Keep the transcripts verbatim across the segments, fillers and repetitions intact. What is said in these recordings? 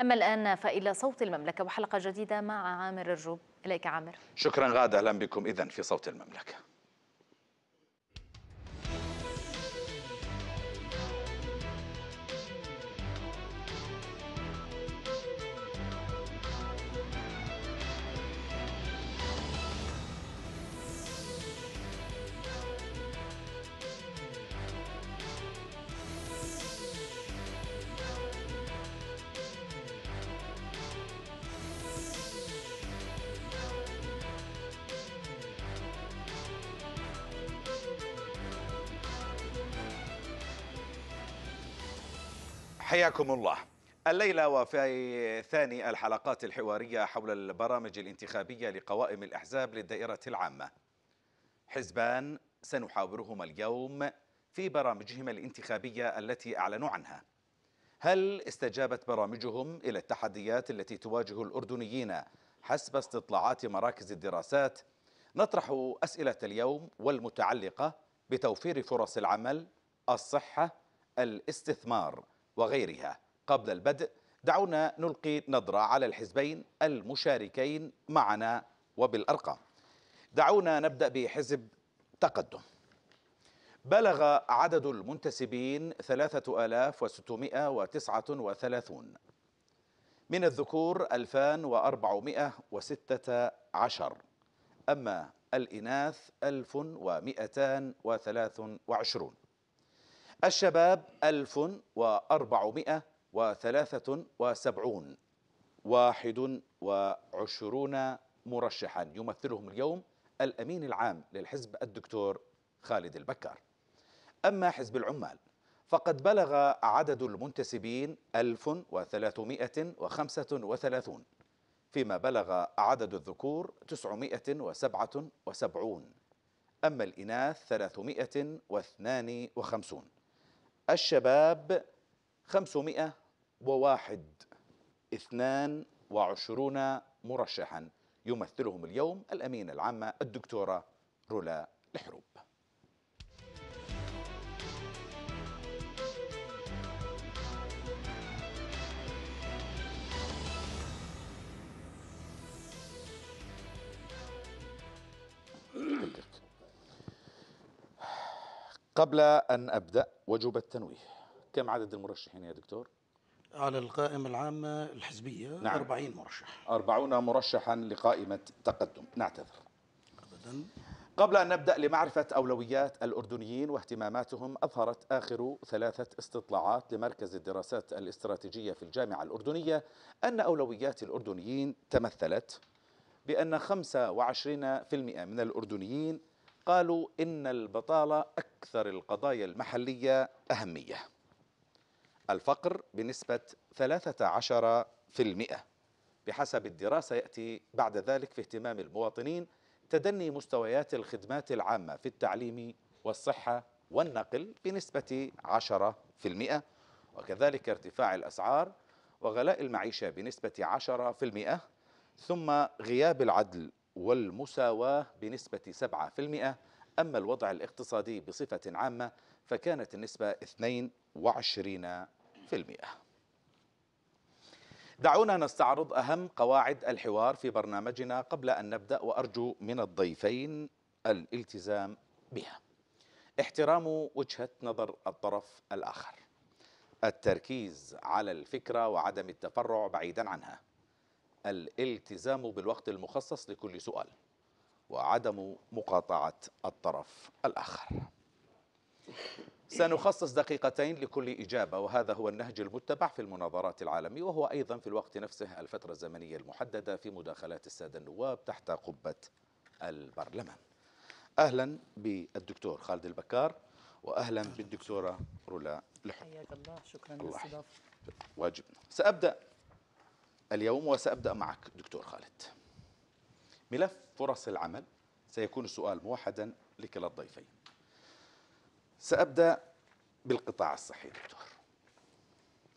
أما الآن فإلى صوت المملكة وحلقة جديدة مع عامر الرجوب. إليك عامر. شكرا غادة، أهلا بكم إذن في صوت المملكة. حياكم الله. الليلة وفي ثاني الحلقات الحوارية حول البرامج الانتخابية لقوائم الأحزاب للدائرة العامة، حزبان سنحاورهما اليوم في برامجهما الانتخابية التي أعلنوا عنها. هل استجابت برامجهم إلى التحديات التي تواجه الأردنيين حسب استطلاعات مراكز الدراسات؟ نطرح أسئلة اليوم والمتعلقة بتوفير فرص العمل، الصحة، الاستثمار وغيرها. قبل البدء دعونا نلقي نظرة على الحزبين المشاركين معنا وبالأرقام. دعونا نبدأ بحزب تقدم. بلغ عدد المنتسبين ثلاثة آلاف وستمئة وتسعة وثلاثون، من الذكور ألفان وأربعمئة وستة عشر، أما الإناث ألف ومئتان وثلاث وعشرون، الشباب ألف وأربعمئة وثلاثة وسبعون، واحد وعشرون مرشحا يمثلهم اليوم الأمين العام للحزب الدكتور خالد البكار. أما حزب العمال فقد بلغ عدد المنتسبين ألف وثلاثمئة وخمسة وثلاثون، فيما بلغ عدد الذكور تسعمئة وسبعة وسبعون، أما الإناث ثلاثمئة واثنان وخمسون، الشباب خمسمئة وواحد، اثنان وعشرون مرشحا يمثلهم اليوم الأمين العامة الدكتورة رولا الحروب. قبل أن أبدأ وجب التنويه. كم عدد المرشحين يا دكتور؟ على القائمة العامة الحزبية نعم. أربعين مرشح. أربعون مرشحا لقائمة تقدم. نعتذر. أبدا. قبل أن نبدأ لمعرفة أولويات الأردنيين واهتماماتهم، أظهرت آخر ثلاثة استطلاعات لمركز الدراسات الاستراتيجية في الجامعة الأردنية أن أولويات الأردنيين تمثلت بأن خمسة وعشرين بالمئة من الأردنيين قالوا إن البطالة أكثر القضايا المحلية أهمية، الفقر بنسبة ثلاثة عشر بالمئة بحسب الدراسة. يأتي بعد ذلك في اهتمام المواطنين تدني مستويات الخدمات العامة في التعليم والصحة والنقل بنسبة عشرة بالمئة، وكذلك ارتفاع الأسعار وغلاء المعيشة بنسبة عشرة بالمئة، ثم غياب العدل والمساواة بنسبة سبعة بالمئة. أما الوضع الاقتصادي بصفة عامة فكانت النسبة اثنين وعشرين بالمئة. دعونا نستعرض أهم قواعد الحوار في برنامجنا قبل أن نبدأ، وأرجو من الضيفين الالتزام بها. احترام وجهة نظر الطرف الآخر، التركيز على الفكرة وعدم التفرع بعيدا عنها، الالتزام بالوقت المخصص لكل سؤال، وعدم مقاطعة الطرف الآخر. سنخصص دقيقتين لكل إجابة، وهذا هو النهج المتبع في المناظرات العالمية، وهو أيضا في الوقت نفسه الفترة الزمنية المحددة في مداخلات السادة النواب تحت قبة البرلمان. أهلا بالدكتور خالد البكار وأهلا بالدكتورة رولا الحروب. حياك الله، شكرا للاستضافة. واجبنا. سأبدأ اليوم وسأبدأ معك دكتور خالد. ملف فرص العمل سيكون السؤال موحدا لكلا الضيفين. سأبدأ بالقطاع الصحي دكتور.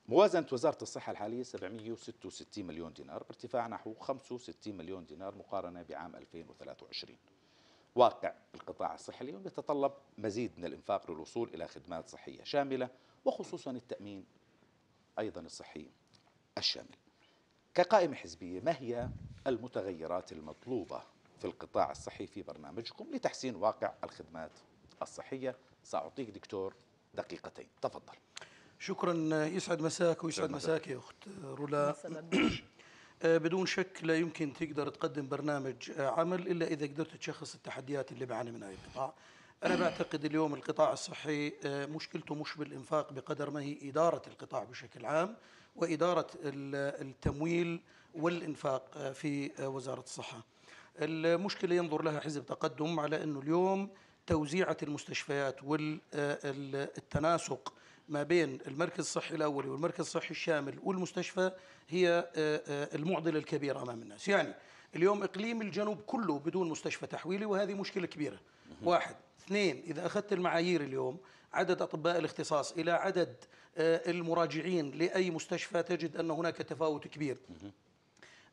موازنة وزارة الصحة الحالية سبعمئة وستة وستين مليون دينار، ارتفاع نحو خمسة وستين مليون دينار مقارنة بعام ألفين وثلاثة وعشرين. واقع القطاع الصحي اليوم يتطلب مزيد من الإنفاق للوصول إلى خدمات صحية شاملة، وخصوصا التأمين أيضا الصحي الشامل. كقائمة حزبية، ما هي المتغيرات المطلوبة في القطاع الصحي في برنامجكم لتحسين واقع الخدمات الصحية؟ سأعطيك دكتور دقيقتين، تفضل. شكرا، يسعد مساك ويسعد مساك يا أخت رولا. بدون شك لا يمكن تقدر تقدم برنامج عمل إلا إذا قدرت تشخص التحديات اللي بعاني منها القطاع. أنا بعتقد اليوم القطاع الصحي مشكلته مش بالإنفاق بقدر ما هي إدارة القطاع بشكل عام وإدارة التمويل والإنفاق في وزارة الصحة. المشكلة ينظر لها حزب تقدم على أنه اليوم توزيعة المستشفيات والتناسق ما بين المركز الصحي الأولي والمركز الصحي الشامل والمستشفى هي المعضلة الكبيرة أمام الناس. يعني اليوم إقليم الجنوب كله بدون مستشفى تحويلي، وهذه مشكلة كبيرة. واحد. اثنين، إذا أخذت المعايير اليوم عدد أطباء الاختصاص إلى عدد المراجعين لأي مستشفى تجد أن هناك تفاوت كبير.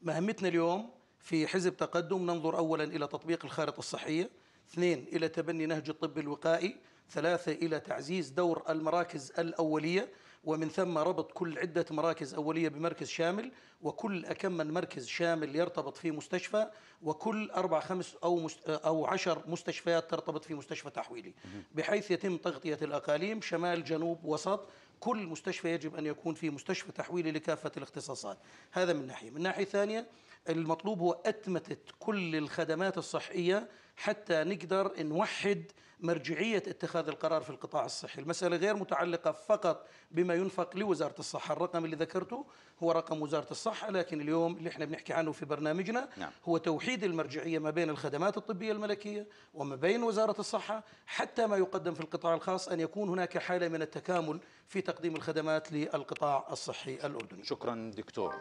مهمتنا اليوم في حزب تقدم ننظر أولا إلى تطبيق الخارطة الصحية، اثنين إلى تبني نهج الطب الوقائي، ثلاثة إلى تعزيز دور المراكز الأولية ومن ثم ربط كل عدة مراكز أولية بمركز شامل، وكل أكمن مركز شامل يرتبط في مستشفى، وكل أربع خمس أو مست أو عشر مستشفيات ترتبط في مستشفى تحويلي، بحيث يتم تغطية الأقاليم شمال جنوب وسط. كل مستشفى يجب أن يكون فيه مستشفى تحويلي لكافة الاختصاصات. هذا من ناحية. من ناحية ثانية المطلوب هو أتمتة كل الخدمات الصحية حتى نقدر نوحد مرجعية اتخاذ القرار في القطاع الصحي. المسألة غير متعلقة فقط بما ينفق لوزارة الصحة، الرقم اللي ذكرته هو رقم وزارة الصحة، لكن اليوم اللي احنا بنحكي عنه في برنامجنا نعم. هو توحيد المرجعية ما بين الخدمات الطبية الملكية وما بين وزارة الصحة حتى ما يقدم في القطاع الخاص، أن يكون هناك حالة من التكامل في تقديم الخدمات للقطاع الصحي الأردني. شكرا دكتور.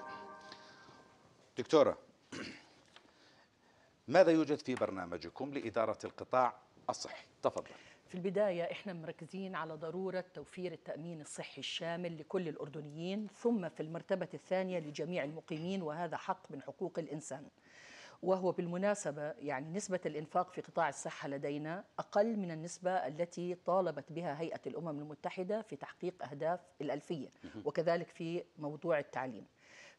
دكتورة، ماذا يوجد في برنامجكم لإدارة القطاع الصحي؟ تفضل. في البداية احنا مركزين على ضرورة توفير التأمين الصحي الشامل لكل الأردنيين، ثم في المرتبة الثانية لجميع المقيمين، وهذا حق من حقوق الإنسان. وهو بالمناسبة يعني نسبة الإنفاق في قطاع الصحة لدينا أقل من النسبة التي طالبت بها هيئة الأمم المتحدة في تحقيق أهداف الألفية، وكذلك في موضوع التعليم.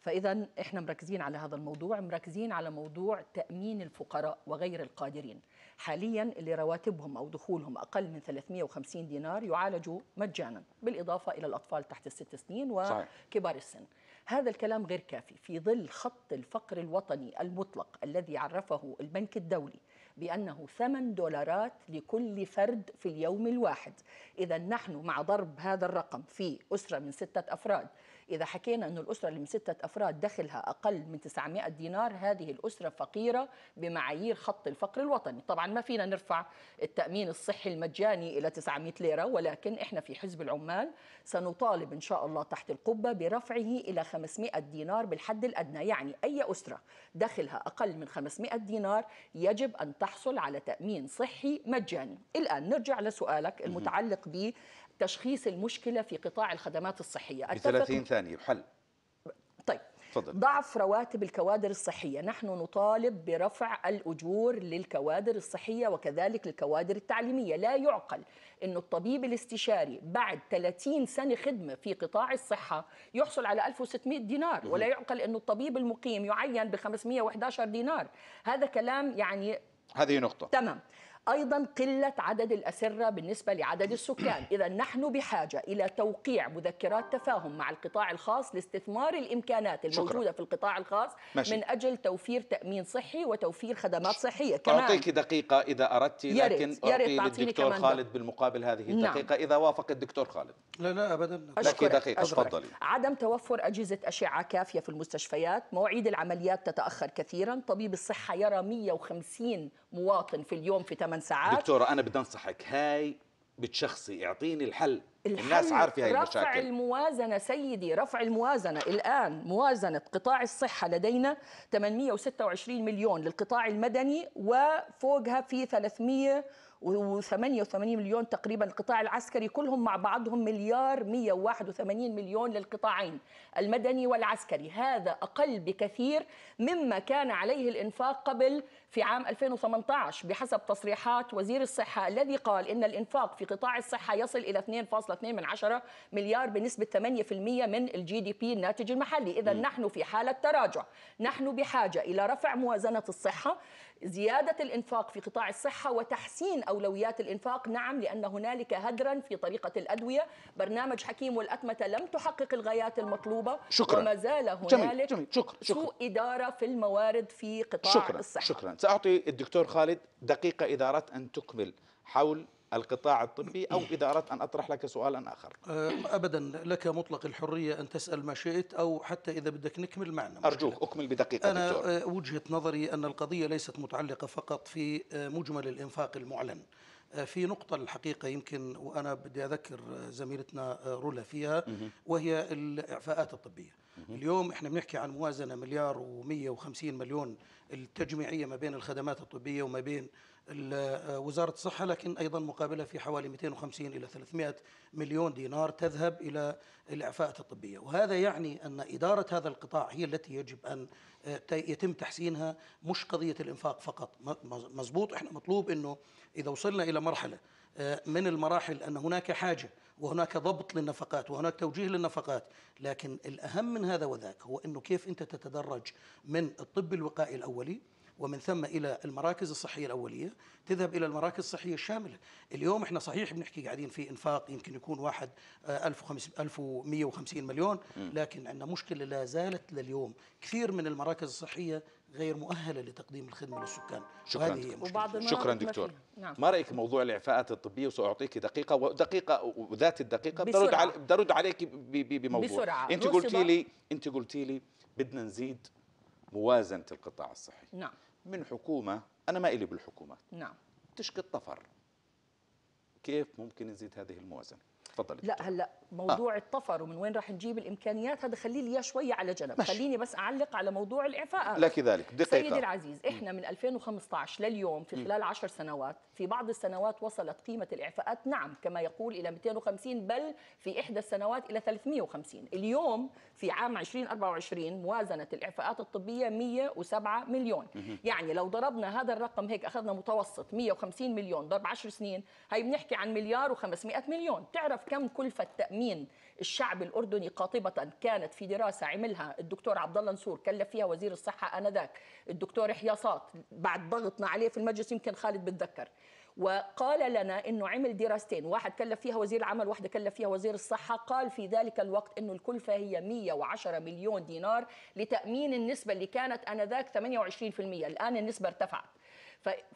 فإذا إحنا مركزين على هذا الموضوع، مركزين على موضوع تأمين الفقراء وغير القادرين. حاليا اللي رواتبهم أو دخولهم أقل من ثلاثمئة وخمسين دينار يعالجوا مجانا، بالإضافة إلى الأطفال تحت الست سنين وكبار السن. هذا الكلام غير كافي في ظل خط الفقر الوطني المطلق الذي عرفه البنك الدولي بأنه ثمانية دولارات لكل فرد في اليوم الواحد. إذا نحن مع ضرب هذا الرقم في أسرة من ستة أفراد، إذا حكينا أن الأسرة اللي من ستة أفراد دخلها أقل من تسعمئة دينار، هذه الأسرة فقيرة بمعايير خط الفقر الوطني. طبعا ما فينا نرفع التأمين الصحي المجاني إلى تسعمئة ليرة، ولكن إحنا في حزب العمال سنطالب إن شاء الله تحت القبة برفعه إلى خمسمئة دينار بالحد الأدنى. يعني أي أسرة دخلها أقل من خمسمئة دينار يجب أن تحصل على تأمين صحي مجاني. الآن نرجع لسؤالك المتعلق ب تشخيص المشكلة في قطاع الخدمات الصحية. ب ثلاثين ثانية حل. طيب فضل. ضعف رواتب الكوادر الصحية، نحن نطالب برفع الأجور للكوادر الصحية وكذلك للكوادر التعليمية. لا يعقل أن الطبيب الاستشاري بعد ثلاثين سنة خدمة في قطاع الصحة يحصل على ألف وستمئة دينار، ولا يعقل أن الطبيب المقيم يعين ب خمسمئة وأحد عشر دينار. هذا كلام يعني هذه نقطة. تمام. أيضا قلة عدد الأسرة بالنسبة لعدد السكان. إذا نحن بحاجة إلى توقيع مذكرات تفاهم مع القطاع الخاص لاستثمار الإمكانات الموجودة شكرا. في القطاع الخاص ماشي. من أجل توفير تأمين صحي وتوفير خدمات صحية. كمان أعطيك دقيقة إذا أردت، لكن أعطي للدكتور خالد بالمقابل هذه الدقيقة. نعم. إذا وافق الدكتور خالد. لا لا أبدا. لك دقيقة تفضلي. عدم توفر أجهزة أشعة كافية في المستشفيات، مواعيد العمليات تتأخر كثيرا، طبيب الصحة يرى مئة وخمسين مواطن في اليوم في ثمان ساعات. دكتورة أنا بدي أنصحك، هاي بتشخصي، اعطيني الحل. الحل الناس عارفة هاي المشاكل. رفع الموازنة سيدي، رفع الموازنة. الآن موازنة قطاع الصحة لدينا ثمانمئة وستة وعشرين مليون للقطاع المدني، وفوقها في ثلاثمئة وثمانية وثمانين مليون تقريبا القطاع العسكري، كلهم مع بعضهم مليار مئة وواحد وثمانين مليون للقطاعين المدني والعسكري. هذا أقل بكثير مما كان عليه الإنفاق قبل في عام ألفين وثمانية عشر بحسب تصريحات وزير الصحة الذي قال إن الإنفاق في قطاع الصحة يصل إلى اثنين فاصلة اثنين مليار بنسبة ثمانية بالمئة من الجي دي بي الناتج المحلي. إذا نحن في حالة تراجع، نحن بحاجة إلى رفع موازنة الصحة، زيادة الإنفاق في قطاع الصحة وتحسين أولويات الإنفاق. نعم، لأن هنالك هدرا في طريقة الأدوية، برنامج حكيم والأتمتة لم تحقق الغايات المطلوبة. شكرا. وما زال هنالك جميل. شكرا. شكرا. سوء إدارة في الموارد في قطاع شكرا. الصحة. شكرا. سأعطي الدكتور خالد دقيقة إذا أردت أن تكمل حول القطاع الطبي، أو إذا أردت أن أطرح لك سؤالا آخر. أبدا، لك مطلق الحرية أن تسأل ما شئت، أو حتى إذا بدك نكمل معنا. أرجوك أكمل بدقيقة. أنا دكتور، وجهة نظري أن القضية ليست متعلقة فقط في مجمل الإنفاق المعلن، في نقطة الحقيقة يمكن وأنا بدي أذكر زميلتنا رولا فيها، وهي الإعفاءات الطبية. اليوم احنا بنحكي عن موازنة مليار ومية وخمسين مليون التجميعية ما بين الخدمات الطبية وما بين وزارة الصحة، لكن أيضا مقابلها في حوالي مئتين وخمسين إلى ثلاثمئة مليون دينار تذهب إلى الإعفاءات الطبية. وهذا يعني أن إدارة هذا القطاع هي التي يجب أن يتم تحسينها، مش قضية الإنفاق فقط. مزبوط، احنا مطلوب أنه إذا وصلنا إلى مرحلة من المراحل أن هناك حاجة وهناك ضبط للنفقات وهناك توجيه للنفقات، لكن الأهم من هذا وذاك هو أنه كيف أنت تتدرج من الطب الوقائي الأولي ومن ثم إلى المراكز الصحية الأولية، تذهب إلى المراكز الصحية الشاملة. اليوم إحنا صحيح بنحكي قاعدين في إنفاق يمكن يكون واحد ألف ومئة وخمسين مليون، لكن عندنا مشكلة لا زالت لليوم، كثير من المراكز الصحية غير مؤهلة لتقديم الخدمة للسكان. شكرا دكتور. شكرا دكتور. نعم. ما رأيك موضوع الإعفاءات الطبية؟ وسأعطيك دقيقة ودقيقة وذات الدقيقة بدي أرد عليك بموضوع بسرعة. أنت قلتي لي أنت قلتي لي بدنا نزيد موازنة القطاع الصحي. نعم. من حكومة، أنا ما إلي بالحكومات، نعم، تشكي الطفر، كيف ممكن نزيد هذه الموازنة؟ تفضلي. لا هلا موضوع آه. الطفر ومن وين راح نجيب الامكانيات هذا خليه لي شويه على جنب، ماشي. خليني بس اعلق على موضوع الاعفاءات. لا كذلك دقيقه سيدي العزيز، احنا من ألفين وخمسة عشر لليوم في خلال عشر سنوات، في بعض السنوات وصلت قيمه الاعفاءات نعم كما يقول الى مئتين وخمسين، بل في احدى السنوات الى ثلاثمئة وخمسين. اليوم في عام ألفين وأربعة وعشرين موازنه الاعفاءات الطبيه مئة وسبعة مليون. مم. يعني لو ضربنا هذا الرقم هيك، اخذنا متوسط مئة وخمسين مليون ضرب عشر سنين، هي بنحكي عن مليار وخمسمئة مليون. تعرف كم كلفة تأمين الشعب الأردني قاطبة؟ كانت في دراسة عملها الدكتور عبد الله نصور، كلف فيها وزير الصحة آنذاك الدكتور حياصات بعد ضغطنا عليه في المجلس، يمكن خالد بتذكر، وقال لنا انه عمل دراستين، واحد كلف فيها وزير العمل، واحده كلف فيها وزير الصحه، قال في ذلك الوقت انه الكلفه هي مئة وعشرة مليون دينار لتامين النسبه اللي كانت انذاك ثمانية وعشرين بالمئة، الان النسبه ارتفعت.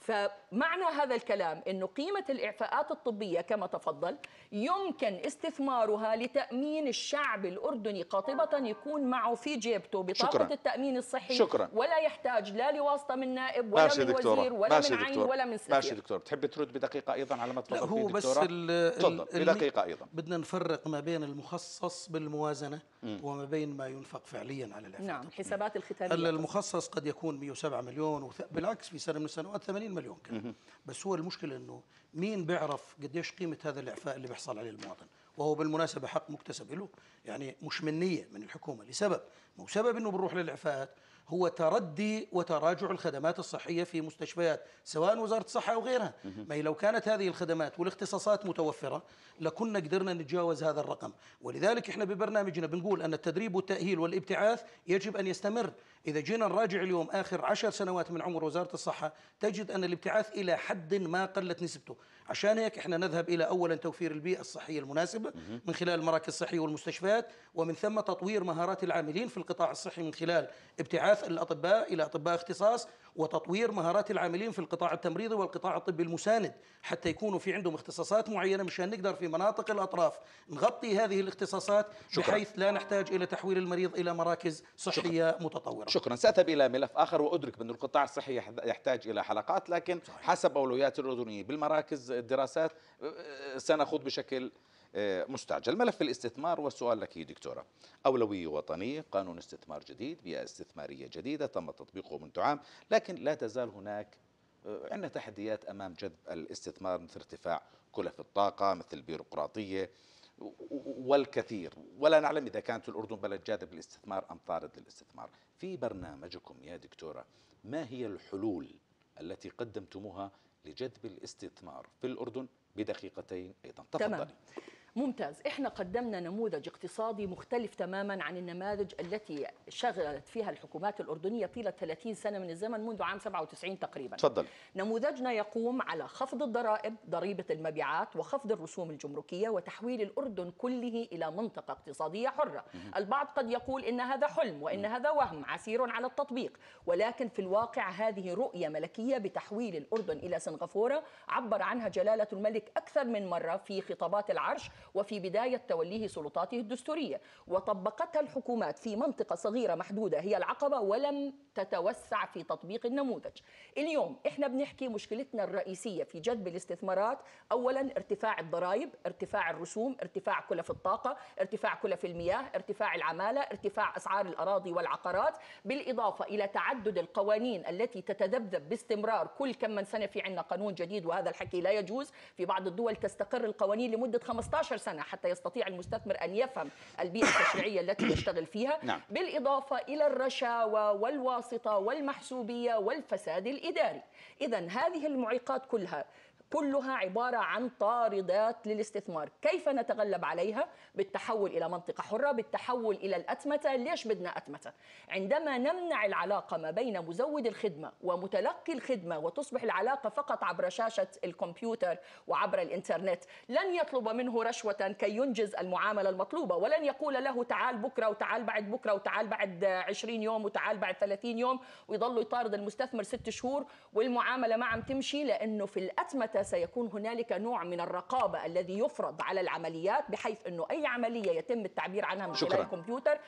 فمعنى هذا الكلام انه قيمه الاعفاءات الطبيه كما تفضل يمكن استثمارها لتامين الشعب الاردني قاطبه، يكون معه في جيبته بطاقه شكرا. التامين الصحي. شكرا. ولا يحتاج لا لواسطه من نائب ولا من دكتورة. وزير ولا من عين دكتورة. ولا من سفير. ماشي دكتور، تحب ترد بدقيقة أيضا على ما تفضل فيه دكتورة؟ تفضل بدقيقة أيضا. بدنا نفرق ما بين المخصص بالموازنة م. وما بين ما ينفق فعليا على الإعفاء. نعم، حسابات الختامية. المخصص قد يكون مئة وسبعة مليون، وث... بالعكس في سنة من السنوات ثمانين مليون كان. م. بس هو المشكلة إنه مين بيعرف قديش قيمة هذا الإعفاء اللي بيحصل عليه المواطن؟ وهو بالمناسبة حق مكتسب له، يعني مش منية من الحكومة، لسبب، مو سبب إنه بنروح للإعفاءات، هو تردي وتراجع الخدمات الصحية في مستشفيات سواء وزارة الصحة أو غيرها. ما لو كانت هذه الخدمات والاختصاصات متوفرة لكنا قدرنا نتجاوز هذا الرقم. ولذلك احنا ببرنامجنا بنقول أن التدريب والتأهيل والابتعاث يجب أن يستمر. إذا جينا نراجع اليوم آخر عشر سنوات من عمر وزارة الصحة تجد أن الابتعاث إلى حد ما قلت نسبته. عشان هيك احنا نذهب إلى أولا توفير البيئة الصحية المناسبة من خلال المراكز الصحية والمستشفيات، ومن ثم تطوير مهارات العاملين في القطاع الصحي من خلال ابتعاث الأطباء إلى أطباء اختصاص، وتطوير مهارات العاملين في القطاع التمريضي والقطاع الطبي المساند حتى يكونوا في عندهم اختصاصات معينة مشان نقدر في مناطق الأطراف نغطي هذه الاختصاصات. شكرا. بحيث لا نحتاج إلى تحويل المريض إلى مراكز صحية شكرا. متطورة. شكرا. سأذهب إلى ملف آخر، وأدرك أن القطاع الصحي يحتاج إلى حلقات، لكن صحيح. حسب أولويات الأردنيين بالمراكز الدراسات سنخوض بشكل مستعجل. ملف الاستثمار والسؤال لك دكتورة، أولوية وطنية، قانون استثمار جديد، بيئة استثمارية جديدة تم تطبيقه منذ عام، لكن لا تزال هناك عندنا تحديات أمام جذب الاستثمار مثل ارتفاع كلف الطاقة، مثل البيروقراطية والكثير، ولا نعلم إذا كانت الأردن بلد جاذب للاستثمار أم طارد للاستثمار. في برنامجكم يا دكتورة، ما هي الحلول التي قدمتموها لجذب الاستثمار في الأردن؟ بدقيقتين أيضا تفضلي. ممتاز. إحنا قدمنا نموذج اقتصادي مختلف تماما عن النماذج التي شغلت فيها الحكومات الأردنية طيلة ثلاثين سنة من الزمن منذ عام سبعة وتسعين تقريبا. تفضل. نموذجنا يقوم على خفض الضرائب، ضريبة المبيعات، وخفض الرسوم الجمركية، وتحويل الأردن كله إلى منطقة اقتصادية حرة. م- البعض قد يقول إن هذا حلم وإن م- هذا وهم عسير على التطبيق، ولكن في الواقع هذه رؤية ملكية بتحويل الأردن إلى سنغافورة، عبر عنها جلالة الملك أكثر من مرة في خطابات العرش وفي بداية توليه سلطاته الدستورية، وطبقتها الحكومات في منطقة صغيرة محدودة هي العقبة، ولم تتوسع في تطبيق النموذج. اليوم احنا بنحكي مشكلتنا الرئيسية في جذب الاستثمارات، أولا ارتفاع الضرائب، ارتفاع الرسوم، ارتفاع كلف الطاقة، ارتفاع كلف المياه، ارتفاع العمالة، ارتفاع أسعار الأراضي والعقارات، بالإضافة إلى تعدد القوانين التي تتذبذب باستمرار. كل كم من سنة في عنا قانون جديد، وهذا الحكي لا يجوز. في بعض الدول تستقر القوانين لمدة خمسة عشر سنة حتى يستطيع المستثمر أن يفهم البيئة التشريعية التي يشتغل فيها. نعم. بالإضافة إلى الرشاوى والواسطة والمحسوبية والفساد الإداري. إذن هذه المعيقات كلها كلها عبارة عن طاردات للاستثمار. كيف نتغلب عليها؟ بالتحول إلى منطقة حرة، بالتحول إلى الأتمتة. ليش بدنا أتمتة؟ عندما نمنع العلاقة ما بين مزود الخدمة ومتلقي الخدمة، وتصبح العلاقة فقط عبر شاشة الكمبيوتر وعبر الإنترنت، لن يطلب منه رشوة كي ينجز المعاملة المطلوبة، ولن يقول له تعال بكرة وتعال بعد بكرة وتعال بعد عشرين يوم وتعال بعد ثلاثين يوم، ويضل يطارد المستثمر ست شهور والمعاملة ما عم تمشي. لأنه في الأتمتة سيكون هنالك نوع من الرقابة الذي يفرض على العمليات، بحيث أنه أي عملية يتم التعبير عنها من خلال الكمبيوتر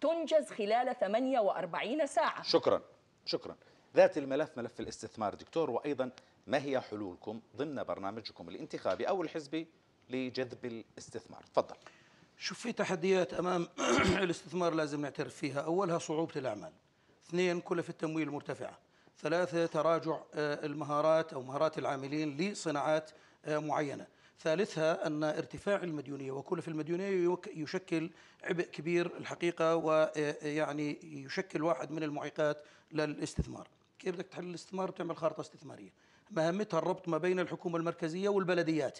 تنجز خلال ثمانية وأربعين ساعة. شكرا شكرا. ذات الملف ملف الاستثمار دكتور، وأيضا ما هي حلولكم ضمن برنامجكم الانتخابي أو الحزبي لجذب الاستثمار؟ تفضل. شوف، في تحديات أمام الاستثمار لازم نعترف فيها. أولها صعوبة الأعمال، اثنين كلفة التمويل مرتفعة، ثلاثة تراجع المهارات أو مهارات العاملين لصناعات معينة، ثالثها أن ارتفاع المديونية وكلف المديونية يشكل عبء كبير الحقيقة، ويعني يشكل واحد من المعيقات للاستثمار. كيف بدك تحل الاستثمار؟ بتعمل خارطة استثمارية مهمتها الربط ما بين الحكومة المركزية والبلديات،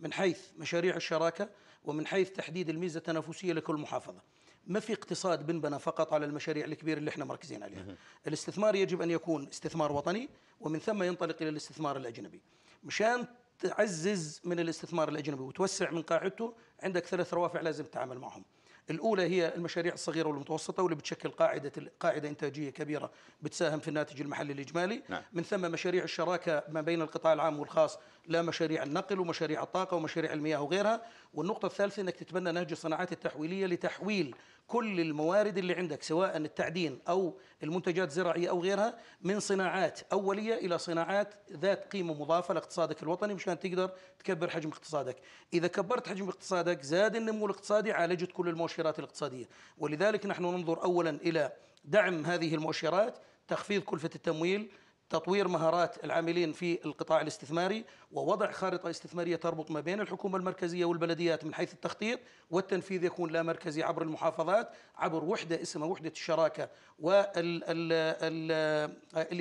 من حيث مشاريع الشراكة ومن حيث تحديد الميزة التنافسية لكل محافظة. ما في اقتصاد بنبنى فقط على المشاريع الكبيرة اللي احنا مركزين عليها. الاستثمار يجب أن يكون استثمار وطني، ومن ثم ينطلق إلى الاستثمار الأجنبي. مشان تعزز من الاستثمار الأجنبي وتوسع من قاعدته، عندك ثلاث روافع لازم تتعامل معهم. الأولى هي المشاريع الصغيرة والمتوسطة، واللي بتشكل قاعدة قاعدة إنتاجية كبيرة بتساهم في الناتج المحلي الإجمالي. نعم. من ثم مشاريع الشراكة ما بين القطاع العام والخاص، لا مشاريع النقل ومشاريع الطاقة ومشاريع المياه وغيرها. والنقطة الثالثة أنك تتبنى نهج الصناعات التحويلية لتحويل كل الموارد اللي عندك، سواء التعدين أو المنتجات الزراعية أو غيرها، من صناعات أولية إلى صناعات ذات قيمة مضافة لاقتصادك الوطني، مشان تقدر تكبر حجم اقتصادك. إذا كبرت حجم اقتصادك زاد النمو الاقتصادي، عالجت كل المؤشرات الاقتصادية. ولذلك نحن ننظر أولا إلى دعم هذه المؤشرات، تخفيض كلفة التمويل، تطوير مهارات العاملين في القطاع الاستثماري، ووضع خارطة استثمارية تربط ما بين الحكومة المركزية والبلديات من حيث التخطيط، والتنفيذ يكون لا مركزي عبر المحافظات، عبر وحدة اسمها وحدة الشراكة، واللي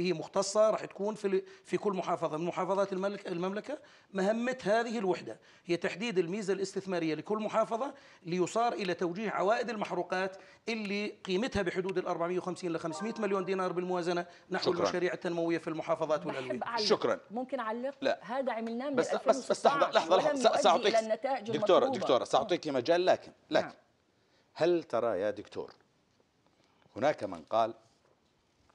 هي مختصة راح تكون في في كل محافظة من محافظات المملكة. مهمة هذه الوحدة هي تحديد الميزة الاستثمارية لكل محافظة، ليصار إلى توجيه عوائد المحروقات اللي قيمتها بحدود ال أربعمئة وخمسين إلى خمسمئة مليون دينار بالموازنة نحو المشاريع التنموية في المحافظات والألوية. شكرا. ممكن أعلق؟ لا. هذا عملناه من بس بس بس لحظة لحظة لحظة سأعطيك دكتورة دكتورة سأعطيك مجال، لكن لكن نعم. هل ترى يا دكتور هناك من قال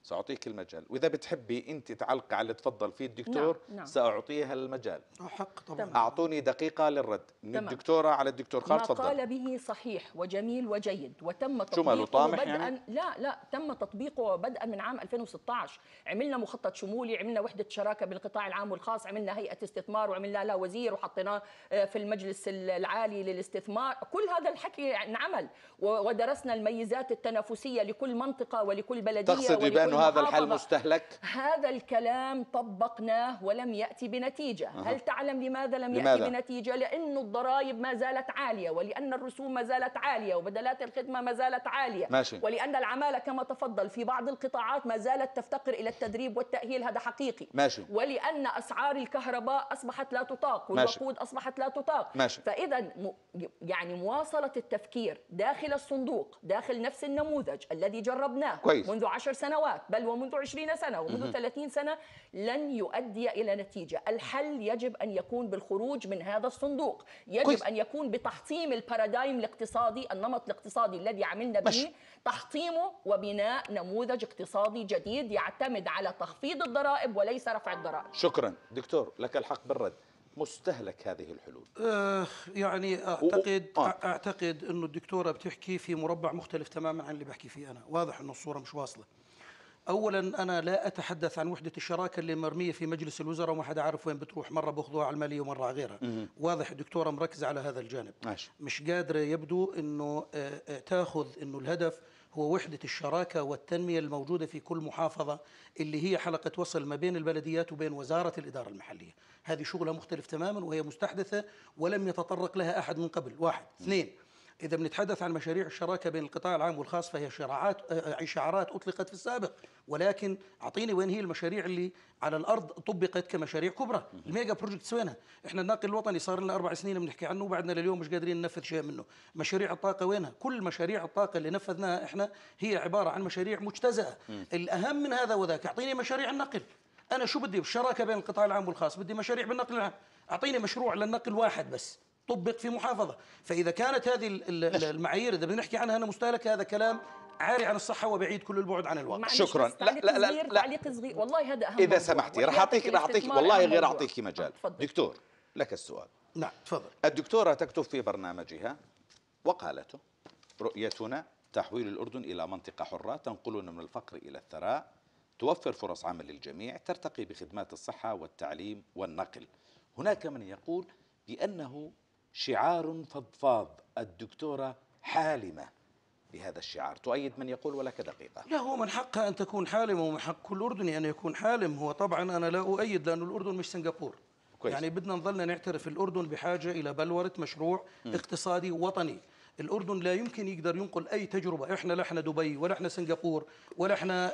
سأعطيك المجال، وإذا بتحبي أنت تعلق على اللي تفضل فيه الدكتور؟ نعم. نعم. سأعطيها المجال. حق طبعا. أعطوني دقيقة للرد من تمام. الدكتورة على الدكتور خالد. تفضل. ما قال به صحيح وجميل وجيد، وتم تطبيقه طامح بدءا يعني؟ لا لا، تم تطبيقه بدءا من عام ألفين وستة عشر. عملنا مخطط شمولي، عملنا وحدة شراكة بين القطاع العام والخاص، عملنا هيئة استثمار وعملنا لها وزير وحطيناه في المجلس العالي للاستثمار. كل هذا الحكي انعمل، ودرسنا الميزات التنافسية لكل منطقة ولكل بلدية. أنه هذا الحل مستهلك؟ هذا الكلام طبقناه ولم يأتي بنتيجة. أه. هل تعلم لماذا لم لماذا؟ يأتي بنتيجة؟ لأنه الضرائب ما زالت عالية، ولأن الرسوم ما زالت عالية، وبدلات الخدمة ما زالت عالية. ماشي. ولأن العمالة كما تفضل في بعض القطاعات ما زالت تفتقر إلى التدريب والتأهيل، هذا حقيقي. ماشي. ولأن أسعار الكهرباء أصبحت لا تطاق، والوقود أصبحت لا تطاق. ماشي. فإذا يعني مواصلة التفكير داخل الصندوق، داخل نفس النموذج الذي جربناه كويس. منذ عشر سنوات، بل ومنذ عشرين سنة، ومنذ م -م. ثلاثين سنة، لن يؤدي إلى نتيجة. الحل يجب أن يكون بالخروج من هذا الصندوق، يجب كويس. أن يكون بتحطيم البارادايم الاقتصادي، النمط الاقتصادي الذي عملنا به، تحطيمه وبناء نموذج اقتصادي جديد يعتمد على تخفيض الضرائب وليس رفع الضرائب. شكرا دكتور، لك الحق بالرد. مستهلك هذه الحلول؟ أه يعني أعتقد و... آه. أعتقد أنه الدكتورة بتحكي في مربع مختلف تماما عن اللي بحكي فيه أنا. واضح أنه الصورة مش واصلة. أولا أنا لا أتحدث عن وحدة الشراكة اللي مرمية في مجلس الوزراء وما حدا عارف وين بتروح، مرة بأخذوها على المالية ومرة على غيرها. م -م. واضح الدكتورة مركزة على هذا الجانب. ماشي. مش قادرة يبدو أنه تأخذ أنه الهدف هو وحدة الشراكة والتنمية الموجودة في كل محافظة، اللي هي حلقة وصل ما بين البلديات وبين وزارة الإدارة المحلية. هذه شغلة مختلف تماما، وهي مستحدثة ولم يتطرق لها أحد من قبل. واحد. اثنين، إذا بنتحدث عن مشاريع الشراكة بين القطاع العام والخاص فهي شعارات أطلقت في السابق، ولكن أعطيني وين هي المشاريع اللي على الأرض طبقت كمشاريع كبرى. الميجا بروجكتس وينها؟ إحنا الناقل الوطني صار لنا أربع سنين بنحكي عنه وبعدنا لليوم مش قادرين ننفذ شيء منه. مشاريع الطاقة وينها؟ كل مشاريع الطاقة اللي نفذناها إحنا هي عبارة عن مشاريع مجتزأة. الأهم من هذا وذاك. أعطيني مشاريع النقل. أنا شو بدي بالشراكة بين القطاع العام والخاص؟ بدي مشاريع بالنقل العام. أعطيني مشروع للنقل واحد بس طبق في محافظة. فإذا كانت هذه المعايير إذا بنحكي عنها أنا مستهلك، هذا كلام عاري عن الصحة وبعيد كل البعد عن الواقع. شكرا. لا لا لا, لا. صغير. والله هذا أهم. إذا سمحتي راح أعطيك راح أعطيك والله غير أعطيك مجال. تفضل. دكتور لك السؤال. نعم تفضل. الدكتورة تكتب في برنامجها وقالته: رؤيتنا تحويل الأردن إلى منطقة حرة تنقلنا من الفقر إلى الثراء، توفر فرص عمل للجميع، ترتقي بخدمات الصحة والتعليم والنقل. هناك من يقول بأنه شعار فضفاض. الدكتورة حالمة بهذا الشعار، تؤيد من يقول ولك دقيقة. لا، هو من حقها أن تكون حالمة، ومن حق كل أردني أن يكون حالم. هو طبعا أنا لا أؤيد، لأن الأردن مش سنغافورة. يعني بدنا نظلنا نعترف الأردن بحاجة إلى بلورة مشروع م. اقتصادي وطني. الأردن لا يمكن يقدر ينقل أي تجربة. إحنا لا إحنا دبي ولا إحنا سنغافورة ولا إحنا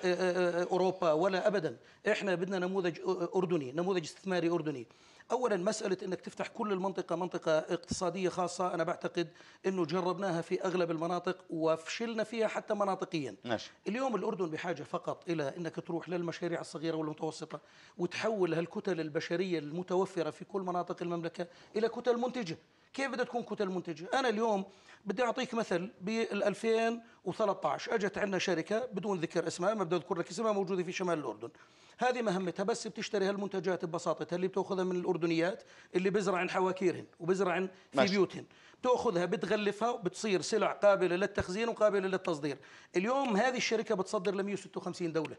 أوروبا ولا أبدا. إحنا بدنا نموذج أردني، نموذج استثماري أردني. أولا مسألة أنك تفتح كل المنطقة منطقة اقتصادية خاصة، أنا بعتقد أنه جربناها في أغلب المناطق وفشلنا فيها حتى مناطقيا. ماشي. اليوم الأردن بحاجة فقط إلى أنك تروح للمشاريع الصغيرة والمتوسطة وتحول هالكتل البشرية المتوفرة في كل مناطق المملكة إلى كتل منتجة. كيف بدها تكون كتل منتجة؟ أنا اليوم بدي أعطيك مثل. بال ألفين وثلاثة عشر أجت عندنا شركة بدون ذكر اسمها، ما بدي أذكر لك اسمها، موجودة في شمال الأردن. هذه مهمتها بس بتشتري هالمنتجات ببساطتها اللي بتاخذها من الاردنيات اللي بزرعن حواكيرهن وبزرعن في بيوتهن، بتاخذها بتغلفها وبتصير سلع قابله للتخزين وقابله للتصدير. اليوم هذه الشركه بتصدر ل مئة وستة وخمسين دوله.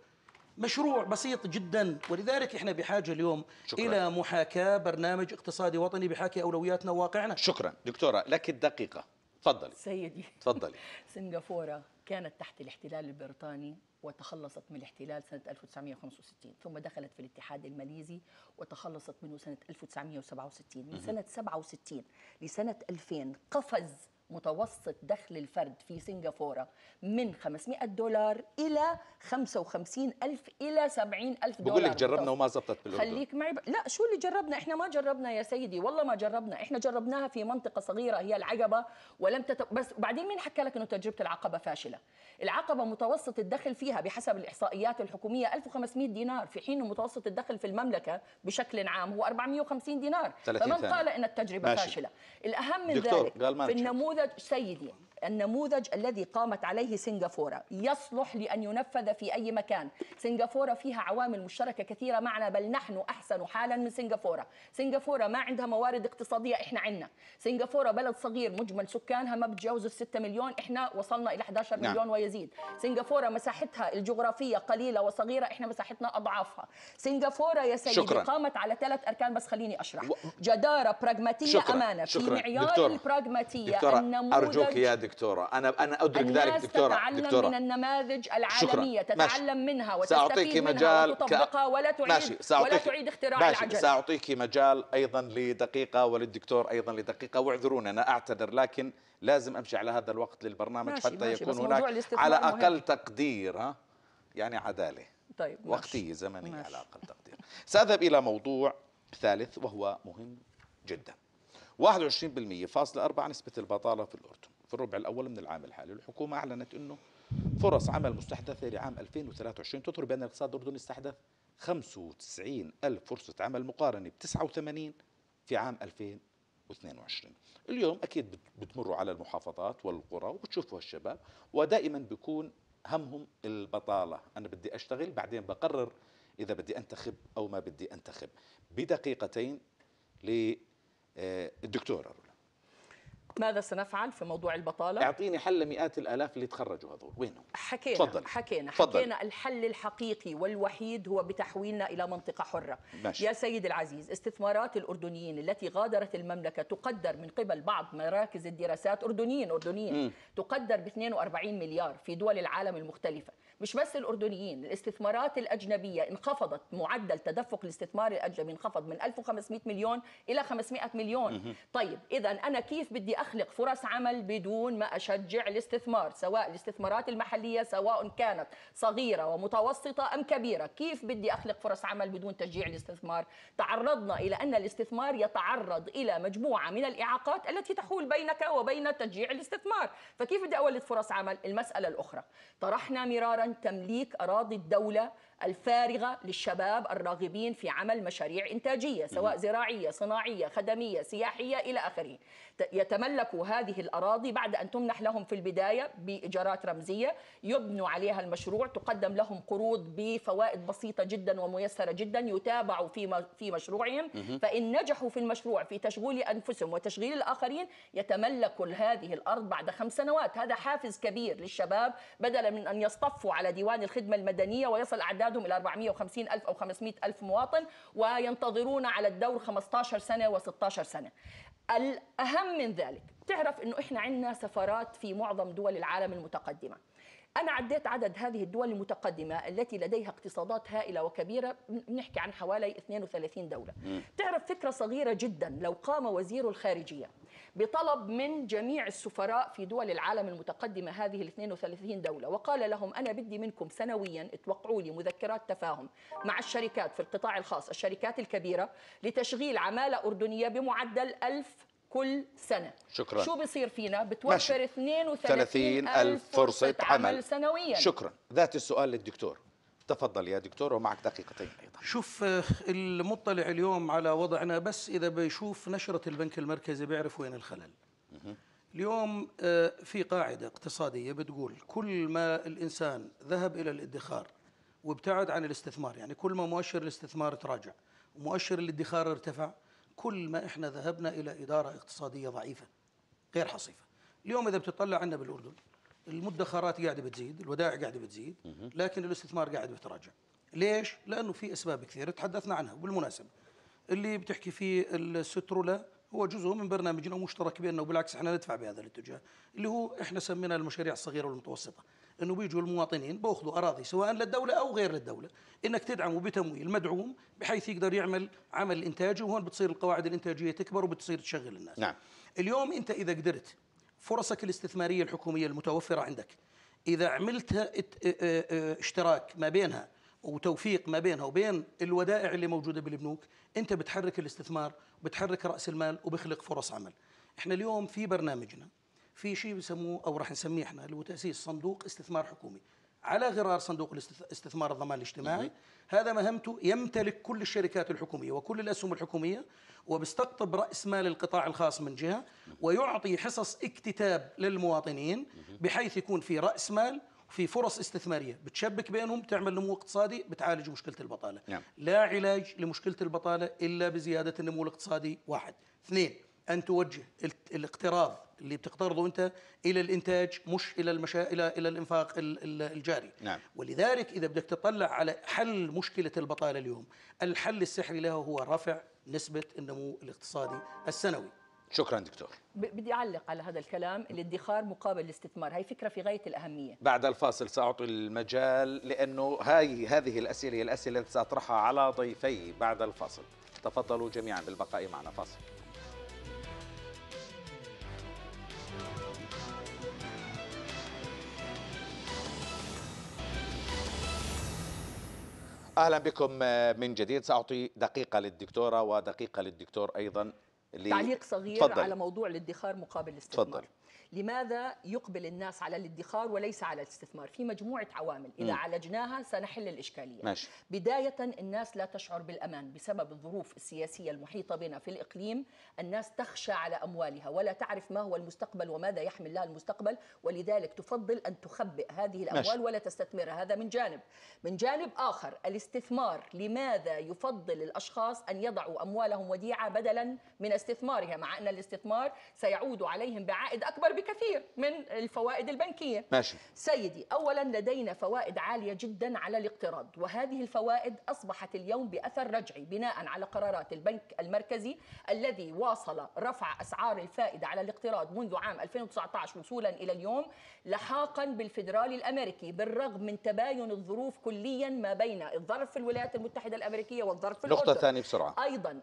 مشروع بسيط جدا، ولذلك احنا بحاجه اليوم شكرا. الى محاكاه برنامج اقتصادي وطني بحاكي اولوياتنا وواقعنا. شكرا دكتوره، لك الدقيقه. تفضلي سيدي. تفضلي. سنغافوره كانت تحت الاحتلال البريطاني وتخلصت من الاحتلال سنة ألف وتسعمئة وخمسة وستين، ثم دخلت في الاتحاد الماليزي وتخلصت منه سنة ألف وتسعمئة وسبعة وستين. من سنة سبعة وستين لسنة ألفين قفز متوسط دخل الفرد في سنغافورة من خمسمئة دولار إلى خمسة وخمسين ألف إلى سبعين ألف دولار. بقول لك جربنا وما زبطت بالأردن. خليك معي ب... لا شو اللي جربنا؟ إحنا ما جربنا يا سيدي، والله ما جربنا. إحنا جربناها في منطقة صغيرة هي العقبة ولم تت... بس بعدين مين حكى لك إنه تجربة العقبة فاشلة؟ العقبة متوسط الدخل فيها بحسب الإحصائيات الحكومية ألف وخمسمئة دينار، في حين متوسط الدخل في المملكة بشكل عام هو أربعمئة وخمسين دينار. فمن قال إن التجربة ماشي. فاشلة. الأهم من دكتور. ذلك في النموذج سيدي، النموذج الذي قامت عليه سنغافورة يصلح لأن ينفذ في أي مكان. سنغافورة فيها عوامل مشتركة كثيرة معنا، بل نحن أحسن حالا من سنغافورة. سنغافورة ما عندها موارد اقتصادية، إحنا عنا. سنغافورة بلد صغير مجمل سكانها ما بتجاوز الستة مليون، إحنا وصلنا إلى أحد عشر نعم. مليون ويزيد. سنغافورة مساحتها الجغرافية قليلة وصغيرة، إحنا مساحتنا أضعافها. سنغافورة يا سيدي شكرا. قامت على ثلاث أركان، بس خليني أشرح. جدارة، براغماتية، أمانة. في معيار البراغماتية النموذج. أرجوك يا دكتور. دكتورة، أنا أنا أدرك ذلك دكتورة. تتعلم دكتورة. من النماذج العالمية، شكرا. تتعلم ماشي. منها وتستفيد منها وتطبقها ولا تعيد ولا تعيد اختراع العجلة. سأعطيك مجال أيضا لدقيقة وللدكتور أيضا لدقيقة، واعذروني أنا أعتذر لكن لازم أمشي على هذا الوقت للبرنامج ماشي حتى ماشي يكون هناك على أقل مهم. تقدير ها يعني عدالة طيب وقتية زمنية ماشي. على أقل تقدير. سأذهب إلى موضوع ثالث وهو مهم جدا. واحد وعشرين فاصلة أربعة نسبة البطالة في الأردن في الربع الأول من العام الحالي، والحكومة أعلنت أنه فرص عمل مستحدثة لعام ألفين وثلاثة وعشرين تظهر بأن الاقتصاد الأردني استحدث خمسة وتسعين ألف فرصة عمل مقارنة ب تسعة وثمانين في عام ألفين واثنين وعشرين. اليوم أكيد بتمروا على المحافظات والقرى وبتشوفوا الشباب ودائما بيكون همهم البطالة، أنا بدي أشتغل بعدين بقرر إذا بدي أنتخب أو ما بدي أنتخب. بدقيقتين ل الدكتورة رولا، ماذا سنفعل في موضوع البطالة؟ اعطيني حل لمئات الآلاف اللي تخرجوا هذول، وينهم؟ حكينا فضل. حكينا فضل. حكينا الحل الحقيقي والوحيد هو بتحويلنا إلى منطقة حرة. ماشي. يا سيد العزيز، استثمارات الأردنيين التي غادرت المملكة تقدر من قبل بعض مراكز الدراسات أردنيين أردنيين م. تقدر ب اثنين وأربعين مليار في دول العالم المختلفة، مش بس الأردنيين، الاستثمارات الأجنبية انخفضت، معدل تدفق الاستثمار الأجنبي انخفض من ألف وخمسمئة مليون إلى خمسمئة مليون. م. طيب إذا أنا كيف بدي أخلق فرص عمل بدون ما أشجع الاستثمار، سواء الاستثمارات المحلية سواء كانت صغيرة ومتوسطة أم كبيرة؟ كيف بدي أخلق فرص عمل بدون تشجيع الاستثمار؟ تعرضنا إلى أن الاستثمار يتعرض إلى مجموعة من الإعاقات التي تحول بينك وبين تشجيع الاستثمار، فكيف بدي أولد فرص عمل؟ المسألة الأخرى طرحنا مرارا تمليك أراضي الدولة الفارغة للشباب الراغبين في عمل مشاريع إنتاجية سواء زراعية صناعية خدمية سياحية إلى آخره. يتملكوا هذه الأراضي بعد أن تمنح لهم في البداية بإيجارات رمزية، يبنوا عليها المشروع، تقدم لهم قروض بفوائد بسيطة جدا وميسرة جدا، يتابعوا في في مشروعهم، فإن نجحوا في المشروع في تشغيل أنفسهم وتشغيل الآخرين يتملكوا هذه الأرض بعد خمس سنوات. هذا حافز كبير للشباب بدلا من أن يصطفوا على ديوان الخدمة المدنية ويصل أعداد عددهم إلى أربعمئة وخمسين ألف أو خمسمئة ألف مواطن وينتظرون على الدور خمسة عشر سنة وستة عشر سنة. الأهم من ذلك، تعرف أنه إحنا عندنا سفارات في معظم دول العالم المتقدمة. أنا عديت عدد هذه الدول المتقدمة التي لديها اقتصادات هائلة وكبيرة، بنحكي عن حوالي اثنتين وثلاثين دولة. تعرف فكرة صغيرة جدا، لو قام وزير الخارجية بطلب من جميع السفراء في دول العالم المتقدمة هذه ال اثنتين وثلاثين دولة وقال لهم أنا بدي منكم سنويا توقعوا لي مذكرات تفاهم مع الشركات في القطاع الخاص، الشركات الكبيرة، لتشغيل عمالة أردنية بمعدل ألف كل سنة. شكرا. شو بصير فينا؟ بتوفر اثنين وثلاثين ألف فرصة عمل. عمل سنويا. شكرا. ذات السؤال للدكتور، تفضل يا دكتور ومعك دقيقتين أيضا. شوف المطلع اليوم على وضعنا بس إذا بيشوف نشرة البنك المركزي بيعرف وين الخلل. اليوم في قاعدة اقتصادية بتقول كل ما الإنسان ذهب إلى الادخار وابتعد عن الاستثمار، يعني كل ما مؤشر الاستثمار تراجع ومؤشر الادخار ارتفع، كل ما احنا ذهبنا الى اداره اقتصاديه ضعيفه غير حصيفه. اليوم اذا بتطلع عنا بالاردن المدخرات قاعده بتزيد، الودائع قاعده بتزيد، لكن الاستثمار قاعد بيتراجع. ليش؟ لانه في اسباب كثيره تحدثنا عنها، وبالمناسبه اللي بتحكي فيه السترولا هو جزء من برنامجنا مشترك بيننا، وبالعكس احنا ندفع بهذا الاتجاه اللي هو احنا سمينا المشاريع الصغيره والمتوسطه، انه بيجوا المواطنين باخذوا اراضي سواء للدوله او غير للدوله، انك تدعمه بتمويل مدعوم بحيث يقدر يعمل عمل انتاجي، وهون بتصير القواعد الانتاجيه تكبر وبتصير تشغل الناس. نعم. اليوم انت اذا قدرت فرصك الاستثماريه الحكوميه المتوفره عندك اذا عملتها اشتراك ما بينها وتوفيق ما بينها وبين الودائع اللي موجوده بالبنوك، انت بتحرك الاستثمار وبتحرك راس المال وبخلق فرص عمل. احنا اليوم في برنامجنا في شيء بسموه او راح نسميه احنا اللي هو تاسيس صندوق استثمار حكومي على غرار صندوق الاستثمار الضمان الاجتماعي. هذا مهمته يمتلك كل الشركات الحكوميه وكل الاسهم الحكوميه، وبيستقطب راس مال القطاع الخاص من جهه ويعطي حصص اكتتاب للمواطنين بحيث يكون في راس مال وفي فرص استثماريه، بتشبك بينهم، بتعمل نمو اقتصادي، بتعالج مشكله البطاله. نعم. لا علاج لمشكله البطاله الا بزياده النمو الاقتصادي. واحد، اثنين، ان توجه الاقتراض اللي بتقترضه انت الى الانتاج مش الى المشا... الى الى الانفاق الجاري. نعم. ولذلك اذا بدك تطلع على حل مشكله البطاله اليوم، الحل السحري لها هو رفع نسبه النمو الاقتصادي السنوي. شكرا دكتور. بدي أعلق على هذا الكلام، الادخار مقابل الاستثمار، هي فكرة في غاية الأهمية. بعد الفاصل سأعطي المجال، لأنه هاي هذه الأسئلة هي الأسئلة التي سأطرحها على ضيفي بعد الفاصل. تفضلوا جميعا بالبقاء معنا. فاصل. أهلا بكم من جديد. سأعطي دقيقة للدكتورة ودقيقة للدكتور أيضا. تعليق صغير تفضل. على موضوع الادخار مقابل الاستثمار. تفضل. لماذا يقبل الناس على الادخار وليس على الاستثمار؟ في مجموعة عوامل إذا م. عالجناها سنحل الإشكالية. ماشي. بداية الناس لا تشعر بالأمان بسبب الظروف السياسية المحيطة بنا في الإقليم، الناس تخشى على أموالها ولا تعرف ما هو المستقبل وماذا يحمل لها المستقبل، ولذلك تفضل أن تخبئ هذه الأموال. ماشي. ولا تستثمرها. هذا من جانب. من جانب آخر الاستثمار، لماذا يفضل الأشخاص أن يضعوا أموالهم وديعة بدلا من استثمارها، مع أن الاستثمار سيعود عليهم بعائد أكبر بكثير من الفوائد البنكية. ماشي. سيدي، أولا لدينا فوائد عالية جدا على الاقتراض، وهذه الفوائد أصبحت اليوم بأثر رجعي بناء على قرارات البنك المركزي الذي واصل رفع أسعار الفائدة على الاقتراض منذ عام ألفين وتسعة عشر وصولا إلى اليوم، لحاقا بالفيدرالي الأمريكي، بالرغم من تباين الظروف كليا ما بين الظرف في الولايات المتحدة الأمريكية والظرف في الأردن. نقطة ثانية بسرعة. أيضا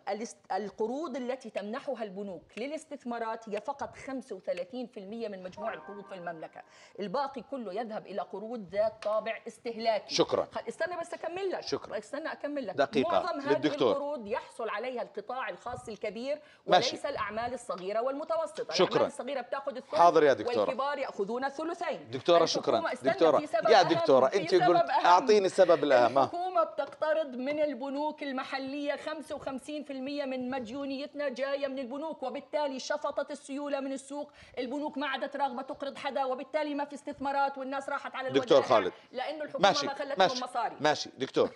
القروض التي تمنحها البنوك للاستثمارات هي فقط خمسة وثلاثين بالمئة من مجموع القروض في المملكة، الباقي كله يذهب إلى قروض ذات طابع استهلاكي. شكرا. استنى بس أكمل لك. شكرا. استنى أكمل لك. دقيقة. معظم هذه القروض يحصل عليها القطاع الخاص الكبير وليس. ماشي. الأعمال الصغيرة والمتوسطة. شكرا. الأعمال الصغيرة بتاخذ الثلث. حاضر يا دكتورة. والكبار يأخذون الثلثين. دكتورة شكرا. دكتورة يا دكتورة أنت قلت أعطيني السبب الأهم. الحكومة بتقترض من البنوك المحلية، خمسة وخمسين بالمئة من مديونيتنا جاية من البنوك، وبالتالي شفطت السيولة من السوق، البنوك ما عادت راغبة تقرض حدا، وبالتالي ما في استثمارات والناس راحت على الوجه. دكتور خالد، لأنه الحكومة ماشي. ما خلتهم مصاري. ماشي دكتور.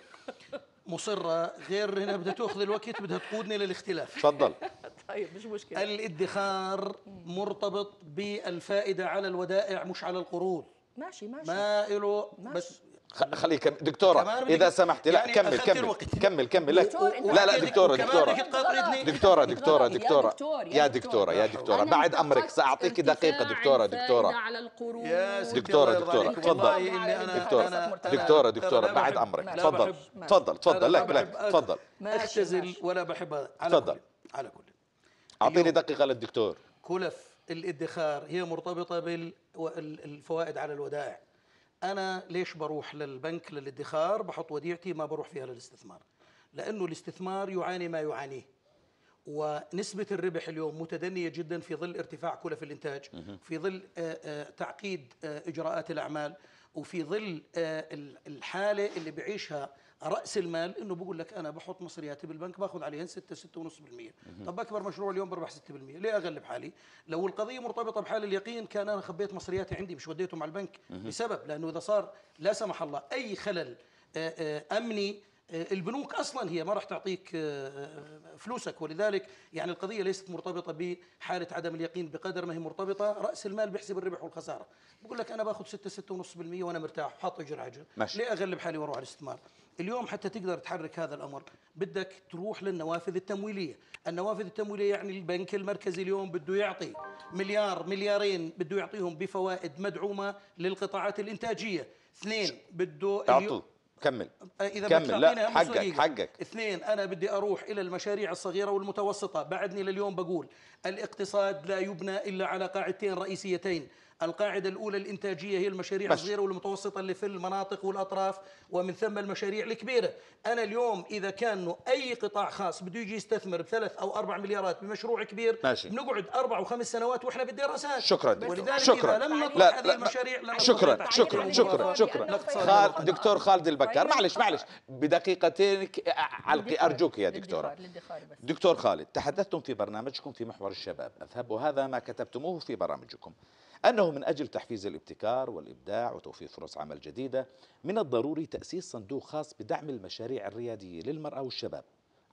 مصرة غير هنا بدها تأخذ الوقت، بدها تقودني للاختلاف. تفضل. طيب مش مشكلة. الادخار مرتبط بالفائدة على الودائع مش على القروض. ماشي ماشي. ما له بس. خليك كم... دكتورة إذا سمحتي. لا يعني كمل كمل كمل كمل لا لا لا دكتورة دكتورة دكتورة دكتورة دكتورة يا دكتورة يا دكتورة بعد أمرك سأعطيك دقيقة. دكتورة دكتورة دكتورة دكتورة تفضل. دكتورة دكتورة دكتورة بعد أمرك. تفضل تفضل تفضل. لك لك تفضل. أختزل ولا بحب. تفضل. على كل أعطيني دقيقة للدكتور. كلف الادخار هي مرتبطة بالفوائد على الودائع. أنا ليش بروح للبنك للادخار؟ بحط وديعتي، ما بروح فيها للاستثمار، لأنه الاستثمار يعاني ما يعانيه، ونسبة الربح اليوم متدنية جدا في ظل ارتفاع كلف الإنتاج، في ظل تعقيد إجراءات الأعمال، وفي ظل الحالة اللي بعيشها رأس المال، إنه بقول لك أنا بحط مصرياتي بالبنك باخذ عليهن ستة ستة ونص بالمئة. طب أكبر مشروع اليوم بربح ستة بالمئة، ليه أغلب حالي؟ لو القضية مرتبطة بحال اليقين كان أنا خبيت مصرياتي عندي مش وديتهم على البنك، لسبب لأنه إذا صار لا سمح الله أي خلل أمني البنوك أصلا هي ما راح تعطيك فلوسك، ولذلك يعني القضية ليست مرتبطة بحالة عدم اليقين بقدر ما هي مرتبطة رأس المال بيحسب الربح والخسارة. بقول لك أنا باخذ ستة ستة ونص بالمئة وأنا مرتاح وحاط أجر عجل، ليه أغلب حالي وأروح على الاستثمار؟ اليوم حتى تقدر تحرك هذا الأمر بدك تروح للنوافذ التمويلية. النوافذ التمويلية يعني البنك المركزي اليوم بده يعطي مليار مليارين، بده يعطيهم بفوائد مدعومة للقطاعات الإنتاجية. اثنين بده تعطوا. كمل إذا كمل. لا حقك حقك. اثنين أنا بدي أروح إلى المشاريع الصغيرة والمتوسطة. بعدني لليوم بقول الاقتصاد لا يبنى إلا على قاعدتين رئيسيتين. القاعدة الأولى الإنتاجية هي المشاريع الصغيرة والمتوسطة اللي في المناطق والأطراف، ومن ثم المشاريع الكبيرة. أنا اليوم إذا كان أي قطاع خاص بده يجي يستثمر بثلاث أو أربع مليارات بمشروع كبير، ماشي. بنقعد أربع وخمس سنوات وإحنا بالدراسات. شكرا دكتور. ولذلك شكرا. إذا لم نطرح هذه المشاريع لم شكرا شكرا شكرا شكرا. خال... دكتور خالد البكار معلش معلش بدقيقتين علقي أرجوك يا دكتورة. دكتور خالد، تحدثتم في برنامجكم في محور الشباب أذهب، وهذا ما كتبتموه في برامجكم، أنه من أجل تحفيز الابتكار والإبداع وتوفير فرص عمل جديدة من الضروري تأسيس صندوق خاص بدعم المشاريع الريادية للمرأة والشباب،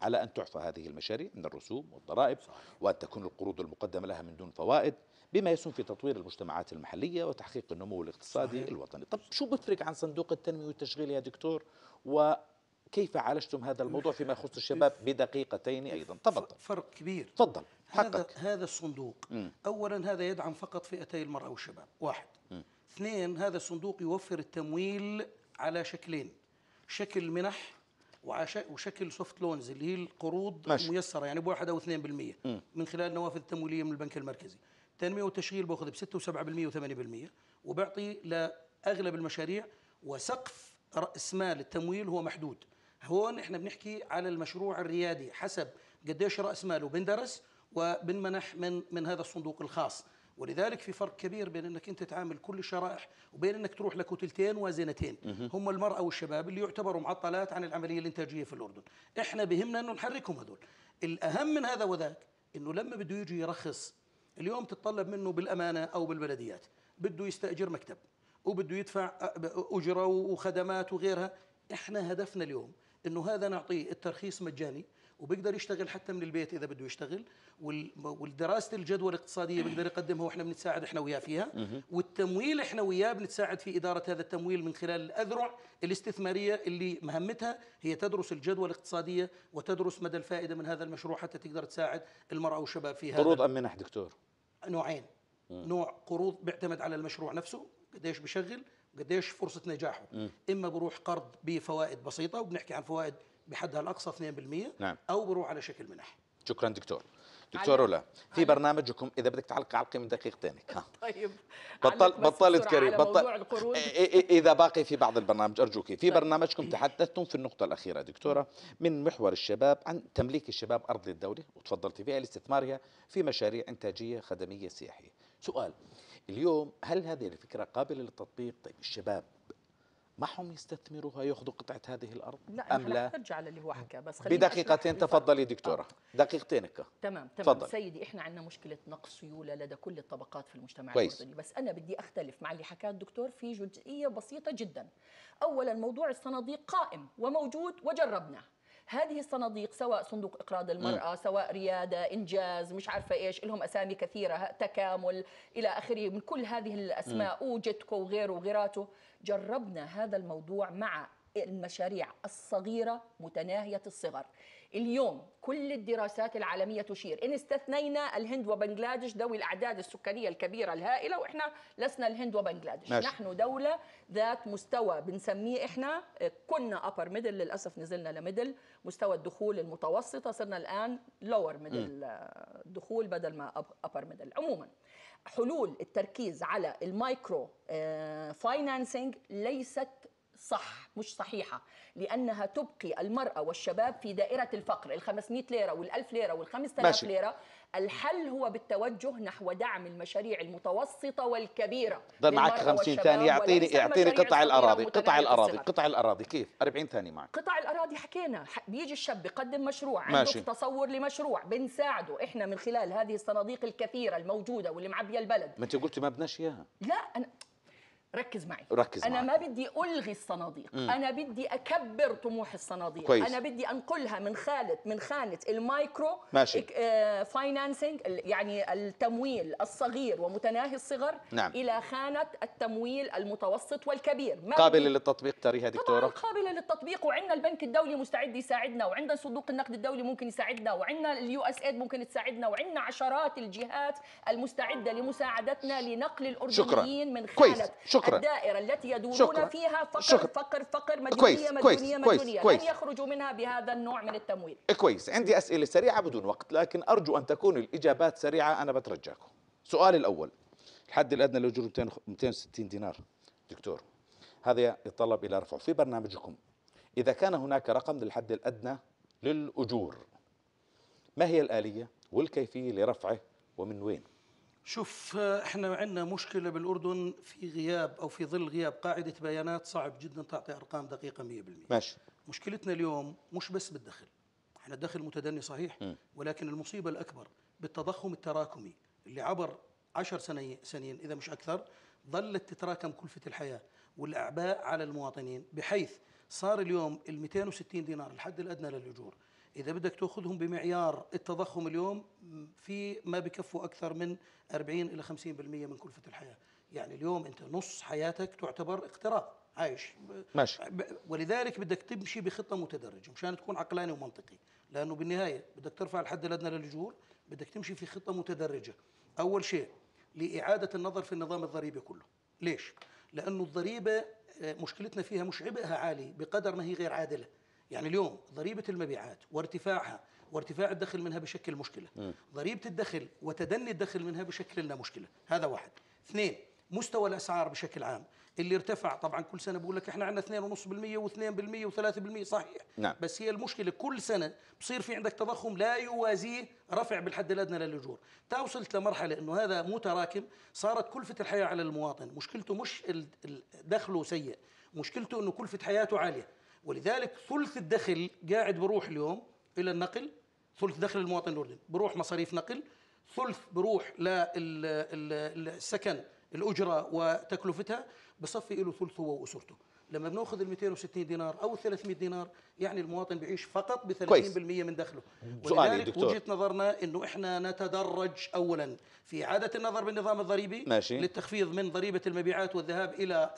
على أن تعفى هذه المشاريع من الرسوم والضرائب، وأن تكون القروض المقدمة لها من دون فوائد، بما يسهم في تطوير المجتمعات المحلية وتحقيق النمو الاقتصادي الوطني. طب شو بفرق عن صندوق التنمية والتشغيل يا دكتور، و كيف عالجتم هذا الموضوع فيما يخص الشباب بدقيقتين أيضا؟ تفضل. فرق كبير. تفضل. هذا, هذا الصندوق م. أولا هذا يدعم فقط فئتي المرأة والشباب، واحد. م. اثنين، هذا الصندوق يوفر التمويل على شكلين، شكل منح وشكل سوفت لونز اللي هي القروض الميسرة، يعني بواحد أو اثنين بالمية م. من خلال نوافذ تمويلية من البنك المركزي. تنمية وتشغيل باخذ بستة وسبعة بالمية وثمانية بالمية، وبعطي لأغلب المشاريع، وسقف رأس مال التمويل هو محدود. هون احنا بنحكي على المشروع الريادي حسب قديش رأس ماله بندرس وبنمنح من من هذا الصندوق الخاص. ولذلك في فرق كبير بين انك انت تعامل كل الشرائح وبين انك تروح لكتلتين وازنتين هم المرأة والشباب اللي يعتبروا معطلات عن العملية الانتاجية في الأردن. احنا بهمنا انه نحركهم هذول. الأهم من هذا وذاك انه لما بده يجي يرخص، اليوم تتطلب منه بالأمانة او بالبلديات بده يستأجر مكتب وبده يدفع أجرة وخدمات وغيرها. احنا هدفنا اليوم انه هذا نعطيه الترخيص مجاني، وبيقدر يشتغل حتى من البيت اذا بده يشتغل، والدراسه الجدوى الاقتصاديه بيقدر يقدمها واحنا بنتساعد احنا وياه فيها، والتمويل احنا وياه بنتساعد في اداره هذا التمويل من خلال الاذرع الاستثماريه اللي مهمتها هي تدرس الجدوى الاقتصاديه وتدرس مدى الفائده من هذا المشروع حتى تقدر تساعد المراه والشباب في هذا. قروض ام منح دكتور؟ نوعين. مم. نوع قروض بيعتمد على المشروع نفسه، قديش بشغل، قديش فرصه نجاحه. مم. اما بروح قرض بفوائد بسيطه وبنحكي عن فوائد بحدها الأقصى اثنين بالمية، نعم. أو بروح على شكل منح. شكرا دكتور. دكتور رولا، في برنامجكم إذا بدك تعلق علقي من دقيقتينك. طيب بطل بطلت كريم بطل إذا باقي في بعض البرنامج أرجوكي. في طيب. برنامجكم تحدثتم في النقطة الأخيرة دكتورة من محور الشباب عن تمليك الشباب أرض الدولة، وتفضلتي فيها لاستثمارها في مشاريع إنتاجية خدمية سياحية. سؤال اليوم، هل هذه الفكرة قابلة للتطبيق؟ طيب الشباب معهم يستثمروها ياخذوا قطعة هذه الأرض لا أم لا؟ نرجع للي هو حكى بس بدقيقتين. تفضلي دكتورة. آه. دقيقتينك. تمام تمام فضل. سيدي احنا عندنا مشكلة نقص سيولة لدى كل الطبقات في المجتمع الأردني، بس أنا بدي أختلف مع اللي حكاه الدكتور في جزئية بسيطة جدا. أولا موضوع الصناديق قائم وموجود وجربناه. هذه الصناديق سواء صندوق إقراض المرأة، م. سواء ريادة، إنجاز، مش عارفة إيش، لهم أسامي كثيرة، تكامل إلى آخره من كل هذه الأسماء، وجتكو وغيره وغيراته. جربنا هذا الموضوع مع المشاريع الصغيرة متناهية الصغر. اليوم كل الدراسات العالمية تشير، إن استثنينا الهند وبنغلاديش ذوي الأعداد السكانية الكبيرة الهائلة، وإحنا لسنا الهند وبنغلاديش، نحن دولة ذات مستوى بنسميه إحنا، كنا أبر ميدل للأسف نزلنا لميدل، مستوى الدخول المتوسطة صرنا الآن لور ميدل دخول بدل ما أبر ميدل. عموما حلول التركيز على المايكرو فاينانسينج ليست صح، مش صحيحة، لأنها تبقي المرأة والشباب في دائرة الفقر، ال خمسمية ليرة وال ألف ليرة وال خمسة آلاف ليرة. الحل هو بالتوجه نحو دعم المشاريع المتوسطة والكبيرة. ضل معك خمسين ثانية. يعطيني يعطيني قطع الأراضي، قطع الأراضي، قطع الأراضي كيف؟ أربعين ثانية معك. قطع الأراضي حكينا، بيجي الشاب بيقدم مشروع، عنده ماشي. تصور لمشروع بنساعده إحنا من خلال هذه الصناديق الكثيرة الموجودة واللي معبية البلد. ما أنت قلتي ما بدناش إياها. لا أنا ركز معي. ركز أنا معك. ما بدي ألغي الصناديق، م. أنا بدي أكبر طموح الصناديق، كويس. أنا بدي أنقلها من خالة من خانة المايكرو اه فاينانسينج، يعني التمويل الصغير ومتناهي الصغر، نعم. إلى خانة التمويل المتوسط والكبير. قابلة للتطبيق تريها دكتورة؟ قابلة للتطبيق، وعندنا البنك الدولي مستعد يساعدنا، وعندنا صندوق النقد الدولي ممكن يساعدنا، وعندنا اليو إس إيد ممكن تساعدنا، وعندنا عشرات الجهات المستعدة لمساعدتنا لنقل الأردنيين من خانة شكرا. الدائرة التي يدورون شكرا. فيها فقر شكرا. فقر فقر مدنية مدنية مدنية لن يخرجوا منها بهذا النوع من التمويل. كويس، عندي أسئلة سريعة بدون وقت، لكن أرجو أن تكون الإجابات سريعة، أنا بترجاكم. السؤال الأول، الحد الأدنى للأجور مئتين وستين دينار دكتور، هذا يتطلب إلى رفعه في برنامجكم. إذا كان هناك رقم للحد الأدنى للأجور، ما هي الآلية والكيفية لرفعه ومن وين؟ شوف احنا عندنا مشكله بالاردن في غياب او في ظل غياب قاعده بيانات، صعب جدا تعطي ارقام دقيقه مئة بالمئة. ماشي. مشكلتنا اليوم مش بس بالدخل، احنا الدخل متدني صحيح، م. ولكن المصيبه الاكبر بالتضخم التراكمي اللي عبر عشر سنين سنين اذا مش اكثر ظلت تتراكم كلفه الحياه والاعباء على المواطنين، بحيث صار اليوم ال مئتين وستين دينار الحد الادنى للاجور إذا بدك تأخذهم بمعيار التضخم اليوم في ما بكفوا أكثر من أربعين إلى خمسين بالمئة من كلفة الحياة. يعني اليوم أنت نص حياتك تعتبر اقتراض، عايش ماشي. ولذلك بدك تمشي بخطه متدرجه مشان تكون عقلاني ومنطقي، لانه بالنهايه بدك ترفع الحد الادنى للاجور، بدك تمشي في خطه متدرجه. اول شيء لاعاده النظر في النظام الضريبي كله. ليش؟ لانه الضريبه مشكلتنا فيها مش عبئها عالي بقدر ما هي غير عادله. يعني اليوم ضريبه المبيعات وارتفاعها وارتفاع الدخل منها بشكل مشكله، م. ضريبه الدخل وتدني الدخل منها بشكل لنا مشكله، هذا واحد. اثنين، مستوى الاسعار بشكل عام اللي ارتفع، طبعا كل سنه بقول لك احنا عندنا اثنين فاصلة خمسة بالمئة واثنين بالمئة وثلاثة بالمئة صحيح، نعم. بس هي المشكله كل سنه بصير في عندك تضخم لا يوازيه رفع بالحد الادنى للاجور، تا وصلت لمرحله انه هذا متراكم، صارت كلفه الحياه على المواطن، مشكلته مش دخله سيء، مشكلته انه كلفه حياته عاليه، ولذلك ثلث الدخل قاعد بروح اليوم الى النقل، ثلث دخل المواطن الاردني بروح مصاريف نقل، ثلث بروح للسكن الأجرة وتكلفتها، بصفي له ثلث هو وأسرته. لما بناخذ ال مئتين وستين دينار أو ثلاثمئة دينار يعني المواطن بيعيش فقط ب ثلاثين بالمئة من دخله. ولذلك وجهة نظرنا أنه إحنا نتدرج أولا في إعادة النظر بالنظام الضريبي، ماشي. للتخفيض من ضريبة المبيعات والذهاب إلى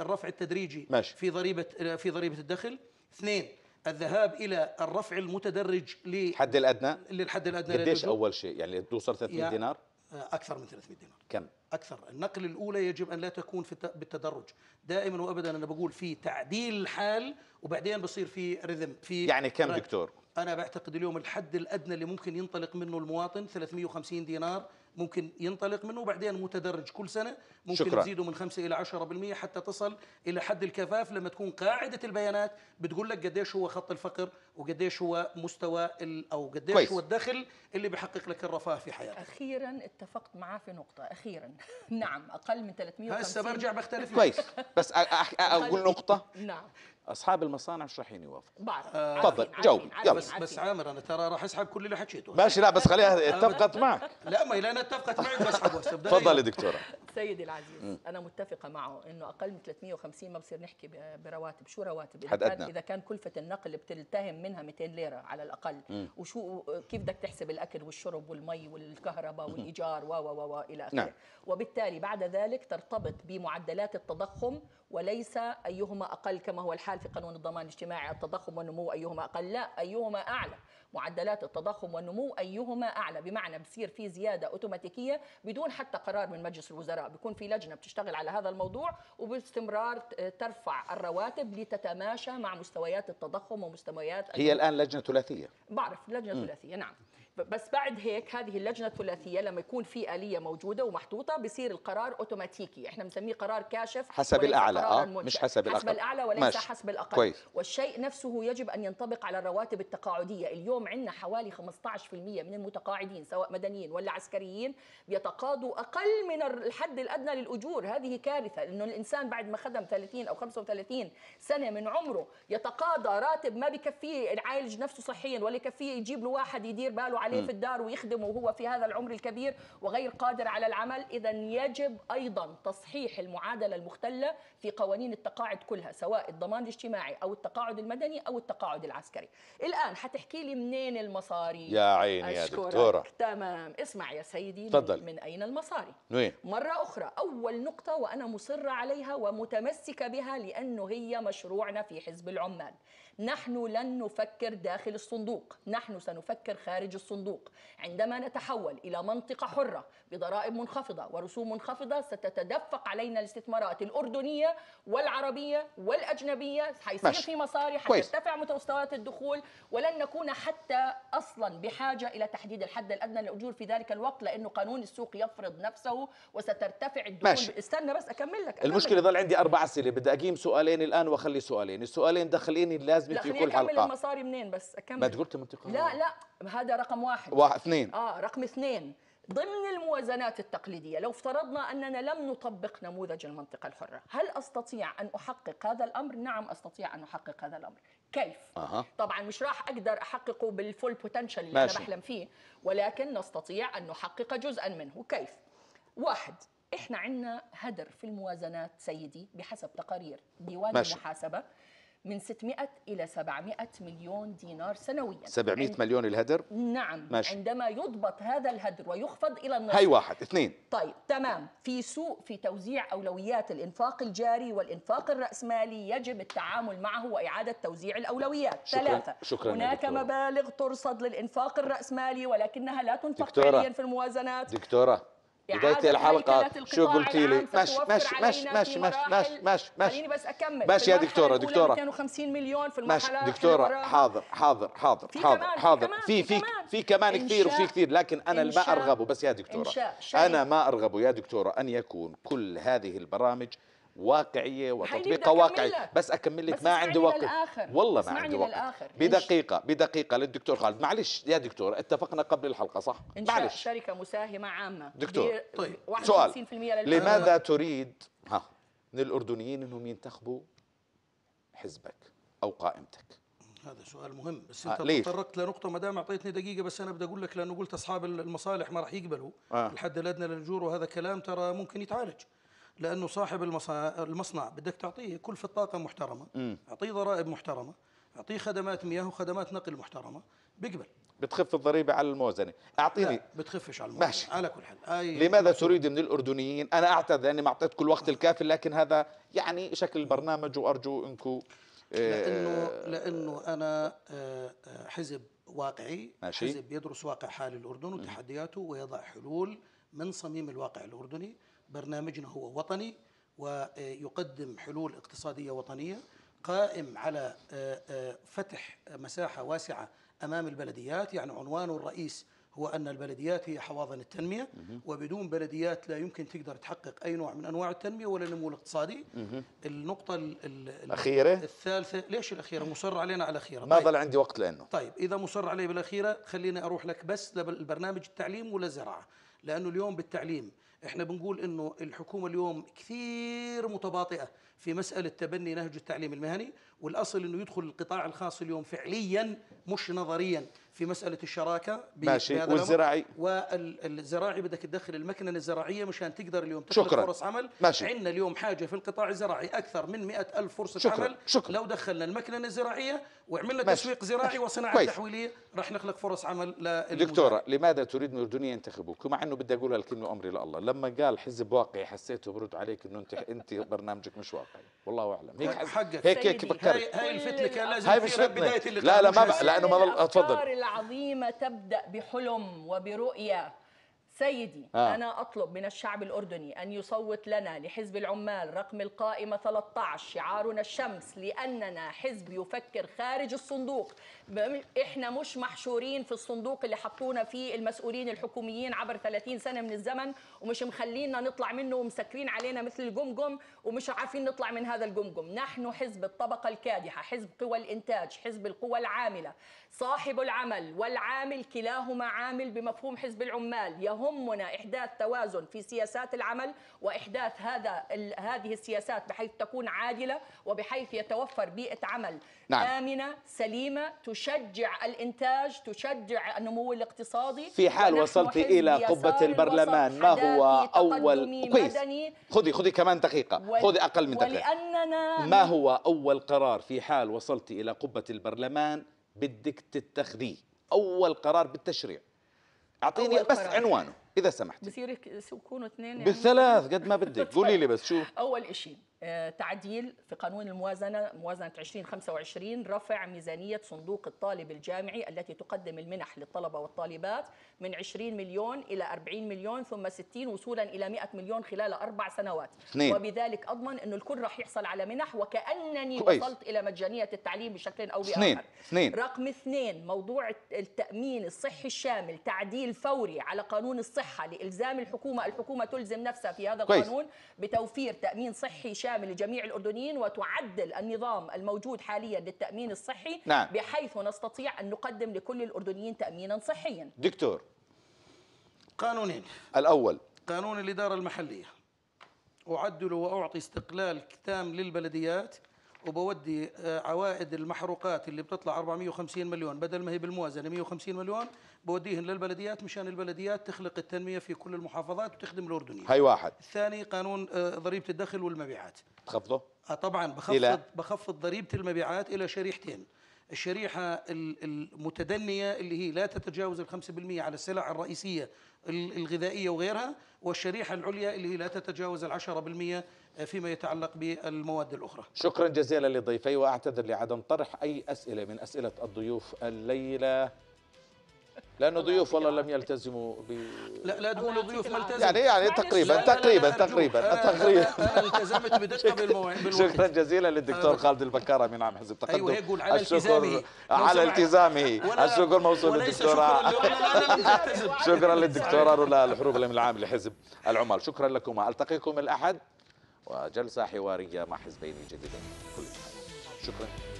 الرفع التدريجي، ماشي. في ضريبة في ضريبة الدخل. اثنين، الذهاب الى الرفع المتدرج للحد الادنى للحد الادنى قديش اول شيء؟ يعني توصل ثلاثمئة يعني دينار؟ اكثر من ثلاثمئة دينار. كم؟ اكثر. النقل الاولى يجب ان لا تكون في بالتدرج دائما وابدا. انا بقول في تعديل الحال وبعدين بصير في رذم في يعني كم رد. دكتور انا بعتقد اليوم الحد الادنى اللي ممكن ينطلق منه المواطن ثلاثمئة وخمسين دينار، ممكن ينطلق منه وبعدين متدرج كل سنه ممكن شكرا. تزيده من خمسة الى عشرة بالمئة حتى تصل الى حد الكفاف، لما تكون قاعده البيانات بتقول لك قديش هو خط الفقر وقديش هو مستوى او قديش كويس. هو الدخل اللي بيحقق لك الرفاه في حياتك. اخيرا اتفقت معاه في نقطه، اخيرا نعم اقل من ثلاثمئة وخمسين هسه برجع بختلف كويس بس اقول نقطه نعم اصحاب المصانع مش رايحين يوافقوا. بعرف تفضل جاوب يلا. بس بس عامر انا ترى راح اسحب كل اللي حكيته ماشي. لا بس خليها اتفقت معك. لا ما هي انا اتفقت معك بسحب. تفضلي دكتوره. سيدي العزيز م. انا متفقه معه انه اقل من ثلاثمئة وخمسين ما بصير نحكي برواتب. شو رواتب؟ اذا كان, إذا كان كلفه النقل بتلتهم منها مئتين ليره على الاقل م. وشو كيف بدك تحسب الاكل والشرب والمي والكهرباء والايجار و و و الى اخره، وبالتالي بعد ذلك ترتبط بمعدلات التضخم وليس ايهما اقل كما هو الحال في قانون الضمان الاجتماعي. التضخم والنمو ايهما اقل؟ لا، ايهما اعلى. معدلات التضخم والنمو ايهما اعلى، بمعنى بصير في زياده اوتوماتيكيه بدون حتى قرار من مجلس الوزراء، بيكون في لجنه بتشتغل على هذا الموضوع وباستمرار ترفع الرواتب لتتماشى مع مستويات التضخم ومستويات هي الان لجنه ثلاثيه. بعرف لجنه م. ثلاثيه نعم، بس بعد هيك هذه اللجنه الثلاثيه لما يكون في اليه موجوده ومحطوطه بصير القرار اوتوماتيكي، احنا بنسميه قرار كاشف حسب الاعلى آه. مش حسب الاقل، حسب الاعلى وليس ماشي. حسب الاقل كويس. والشيء نفسه يجب ان ينطبق على الرواتب التقاعديه. اليوم عندنا حوالي خمسة عشر بالمئة من المتقاعدين سواء مدنيين ولا عسكريين بيتقاضوا اقل من الحد الادنى للاجور. هذه كارثه، انه الانسان بعد ما خدم ثلاثين او خمسة وثلاثين سنه من عمره يتقاضى راتب ما بكفيه يعالج نفسه صحيا ولا يكفيه يجيب له واحد يدير باله عليه في الدار ويخدمه وهو في هذا العمر الكبير وغير قادر على العمل. إذا يجب أيضا تصحيح المعادلة المختلة في قوانين التقاعد كلها، سواء الضمان الاجتماعي أو التقاعد المدني أو التقاعد العسكري. الآن حتحكي لي منين المصاري؟ يا عيني يا دكتورة. تمام، اسمع يا سيدي. تفضل. من أين المصاري؟ وين؟ مرة أخرى أول نقطة وأنا مصرة عليها ومتمسكة بها لأنه هي مشروعنا في حزب العمال. نحن لن نفكر داخل الصندوق، نحن سنفكر خارج الصندوق. عندما نتحول إلى منطقة حرة بضرائب منخفضة ورسوم منخفضة ستتدفق علينا الاستثمارات الأردنية والعربية والأجنبية. حيصير في مصاري، حترتفع مستويات الدخول، ولن نكون حتى أصلا بحاجة إلى تحديد الحد الأدنى للأجور في ذلك الوقت، لأنه قانون السوق يفرض نفسه وسترتفع الدخول. ماشي. استنى بس أكمل لك. المشكلة ظل عندي أربع أسئلة، بدي أقيم سؤالين الآن وأخلي سؤالين، السؤالين دخليني لازم لا في كل حلقة. المصاري منين بس أكمل؟ ما قلت منطقة. لا لا هذا رقم واحد. واحد اثنين. آه رقم اثنين، ضمن الموازنات التقليدية لو افترضنا أننا لم نطبق نموذج المنطقة الحرة، هل أستطيع أن أحقق هذا الأمر؟ نعم أستطيع أن أحقق هذا الأمر. كيف؟ أه. طبعا مش راح أقدر أحققه بالفول بوتنشل اللي ماشي. أنا بحلم فيه، ولكن نستطيع أن نحقق جزءا منه. كيف؟ واحد، إحنا عندنا هدر في الموازنات سيدي بحسب تقارير ديوان المحاسبة من ستمائة إلى سبعمائة مليون دينار سنويا. سبعمائة عند... مليون الهدر؟ نعم ماشي. عندما يضبط هذا الهدر ويخفض إلى النصف. هاي واحد، اثنين. طيب تمام، في سوء في توزيع أولويات الإنفاق الجاري والإنفاق الرأسمالي يجب التعامل معه وإعادة توزيع الأولويات. شكرا. ثلاثة، شكرا هناك دكتورة. مبالغ ترصد للإنفاق الرأسمالي ولكنها لا تنفق حاليا في الموازنات. دكتورة بداية الحلقة شو قلتي لي؟ ماشي ماشي ماشي ماشي ماشي ماشي ماشي خليني بس أكمل. ماشي يا دكتورة دكتورة مئتين وخمسين مليون في المرحلة دكتورة. حاضر حاضر حاضر حاضر حاضر في في في كمان كثير وفي كثير، لكن أنا ما أرغب بس يا دكتورة، أنا ما أرغب يا دكتورة أن يكون كل هذه البرامج واقعية وتطبيقها واقعي. بس أكمل لك، ما عندي وقت والله ما عندي وقت. بدقيقة بدقيقة للدكتور خالد. معلش يا دكتور، اتفقنا قبل الحلقة صح؟ معلش، شركة مساهمة عامة دكتور. طيب سؤال، لماذا تريد ها من الأردنيين أنهم ينتخبوا حزبك أو قائمتك؟ هذا سؤال مهم، بس انت آه تطرقت لنقطه ما دام اعطيتني دقيقه بس انا بدي اقول لك، لانه قلت اصحاب المصالح ما راح يقبلوا آه. الحد الادنى للاجور، وهذا كلام ترى ممكن يتعالج، لانه صاحب المصنع بدك تعطيه كلفه طاقه محترمه، م. اعطيه ضرائب محترمه، اعطيه خدمات مياه وخدمات نقل محترمه، بيقبل. بتخف الضريبه على الموازنه، اعطيني. لا بتخفش على الموازنه ماشي. على كل حال، لماذا تريد من الاردنيين؟ انا اعتذر اني ما اعطيتك الوقت الكافي، لكن هذا يعني شكل البرنامج، وارجو انكم لأنه لأنه أنا حزب واقعي ماشي. حزب يدرس واقع حال الأردن وتحدياته ويضع حلول من صميم الواقع الأردني. برنامجنا هو وطني ويقدم حلول اقتصادية وطنية، قائم على فتح مساحة واسعة أمام البلديات. يعني عنوانه الرئيس هو أن البلديات هي حواضن التنمية، وبدون بلديات لا يمكن تقدر تحقق أي نوع من أنواع التنمية ولا النمو الاقتصادي. النقطة الأخيرة الثالثة، ليش الأخيرة؟ مصر علينا على الأخيرة. ما ظل عندي وقت لأنه طيب إذا مصر علي بالأخيرة خليني أروح لك بس للبرنامج التعليم ولا زراعة، لأنه اليوم بالتعليم إحنا بنقول إنه الحكومة اليوم كثير متباطئة في مسألة تبني نهج التعليم المهني، والأصل إنه يدخل القطاع الخاص اليوم فعلياً مش نظرياً في مسألة الشراكة. ماشي. والزراعي والزراعي بدك تدخل المكنة الزراعية مشان تقدر اليوم تخلق فرص عمل. ماشي. عندنا اليوم حاجة في القطاع الزراعي أكثر من مئة ألف فرصة شكرا. عمل شكرا. لو دخلنا المكنة الزراعية وعملنا تسويق زراعي وصناعة تحويلية راح نخلق فرص عمل للمزارع. دكتورة لماذا تريد من الأردنيين ينتخبوك؟ ومع إنه بدي أقولها الكلمة أمري لله، لما قال حزب واقعي حسيته برد عليك إنه أنت أنت برنامجك مش واقعي، والله أعلم. هيك حقك. هيك هيك فكرت. هاي الفتنة كان لازم في بداية اللقاء. لا لا ما لأنه ما اتفضل. عظيمة تبدأ بحلم وبرؤية. سيدي آه. أنا أطلب من الشعب الأردني أن يصوت لنا لحزب العمال رقم القائمة ثلاثة عشر، شعارنا الشمس، لأننا حزب يفكر خارج الصندوق. إحنا مش محشورين في الصندوق اللي حطونا فيه المسؤولين الحكوميين عبر ثلاثين سنة من الزمن، ومش مخلينا نطلع منه ومسكرين علينا مثل الجمجم ومش عارفين نطلع من هذا الجمجم. نحن حزب الطبقة الكادحة، حزب قوى الإنتاج، حزب القوى العاملة. صاحب العمل والعامل كلاهما عامل بمفهوم حزب العمال. يهم يهمنا إحداث توازن في سياسات العمل، وإحداث هذا هذه السياسات بحيث تكون عادلة وبحيث يتوفر بيئة عمل نعم. آمنة سليمة، تشجع الإنتاج، تشجع النمو الاقتصادي. في حال وصلت إلى قبة البرلمان ما هو أول كويس خذي خذي كمان دقيقة و... خذي أقل من دقيقة ولأننا... ما هو أول قرار في حال وصلت إلى قبة البرلمان بدك تتخذيه؟ أول قرار بالتشريع اعطيني بس قرار. عنوانه اذا سمحت. بصير يكونوا اثنين يعني بالثلاث قد ما بدك. قولي لي بس شو اول شيء؟ تعديل في قانون الموازنة، موازنة عشرين خمسة وعشرين، رفع ميزانية صندوق الطالب الجامعي التي تقدم المنح للطلبة والطالبات من عشرين مليون إلى أربعين مليون ثم ستين، وصولا إلى مئة مليون خلال أربع سنوات اثنين. وبذلك أضمن أنه الكل راح يحصل على منح، وكأنني كويس. وصلت إلى مجانية التعليم بشكل أو بآخر. رقم اثنين، موضوع التأمين الصحي الشامل، تعديل فوري على قانون الصحة لإلزام الحكومة، الحكومة تلزم نفسها في هذا كويس. القانون بتوفير تأمين صحي شامل لجميع الأردنيين، وتعدل النظام الموجود حاليا للتأمين الصحي نعم. بحيث نستطيع أن نقدم لكل الأردنيين تأمينا صحيا. دكتور قانونين، الأول قانون الإدارة المحلية، أعدل وأعطي استقلال تام للبلديات وبودي عوائد المحروقات اللي بتطلع أربعمئة وخمسين مليون بدل ما هي بالموازنه مئة وخمسين مليون بوديهن للبلديات مشان البلديات تخلق التنميه في كل المحافظات وتخدم الاردنيين. هي واحد. الثاني قانون ضريبه الدخل والمبيعات. تخفضه؟ طبعا بخفض بخفض ضريبه المبيعات الى شريحتين. الشريحة المتدنية اللي هي لا تتجاوز الخمسة بالمئة على السلع الرئيسية الغذائية وغيرها، والشريحة العليا اللي هي لا تتجاوز العشرة بالمئة فيما يتعلق بالمواد الأخرى. شكرا جزيلا لضيفي، وأعتذر لعدم طرح أي أسئلة من أسئلة الضيوف الليلة، لأنه ضيوف والله لم يلتزموا ب لا لا تقولوا ضيوف ملتزم يعني يعني تقريبا لا لا تقريبا لا تقريبا تقريبا أنا التزمت بدقة بالمواعيد. شكرا جزيلا للدكتور خالد البكار أمين عام حزب تقدم. أيوه يقول على التزامه على التزامه الشكر موصول للدكتورة شكرا للدكتورة رولا الحروب الأمين العام لحزب العمال. شكرا لكم، ألتقيكم الأحد وجلسة حوارية مع حزبين جديدين. شكرا.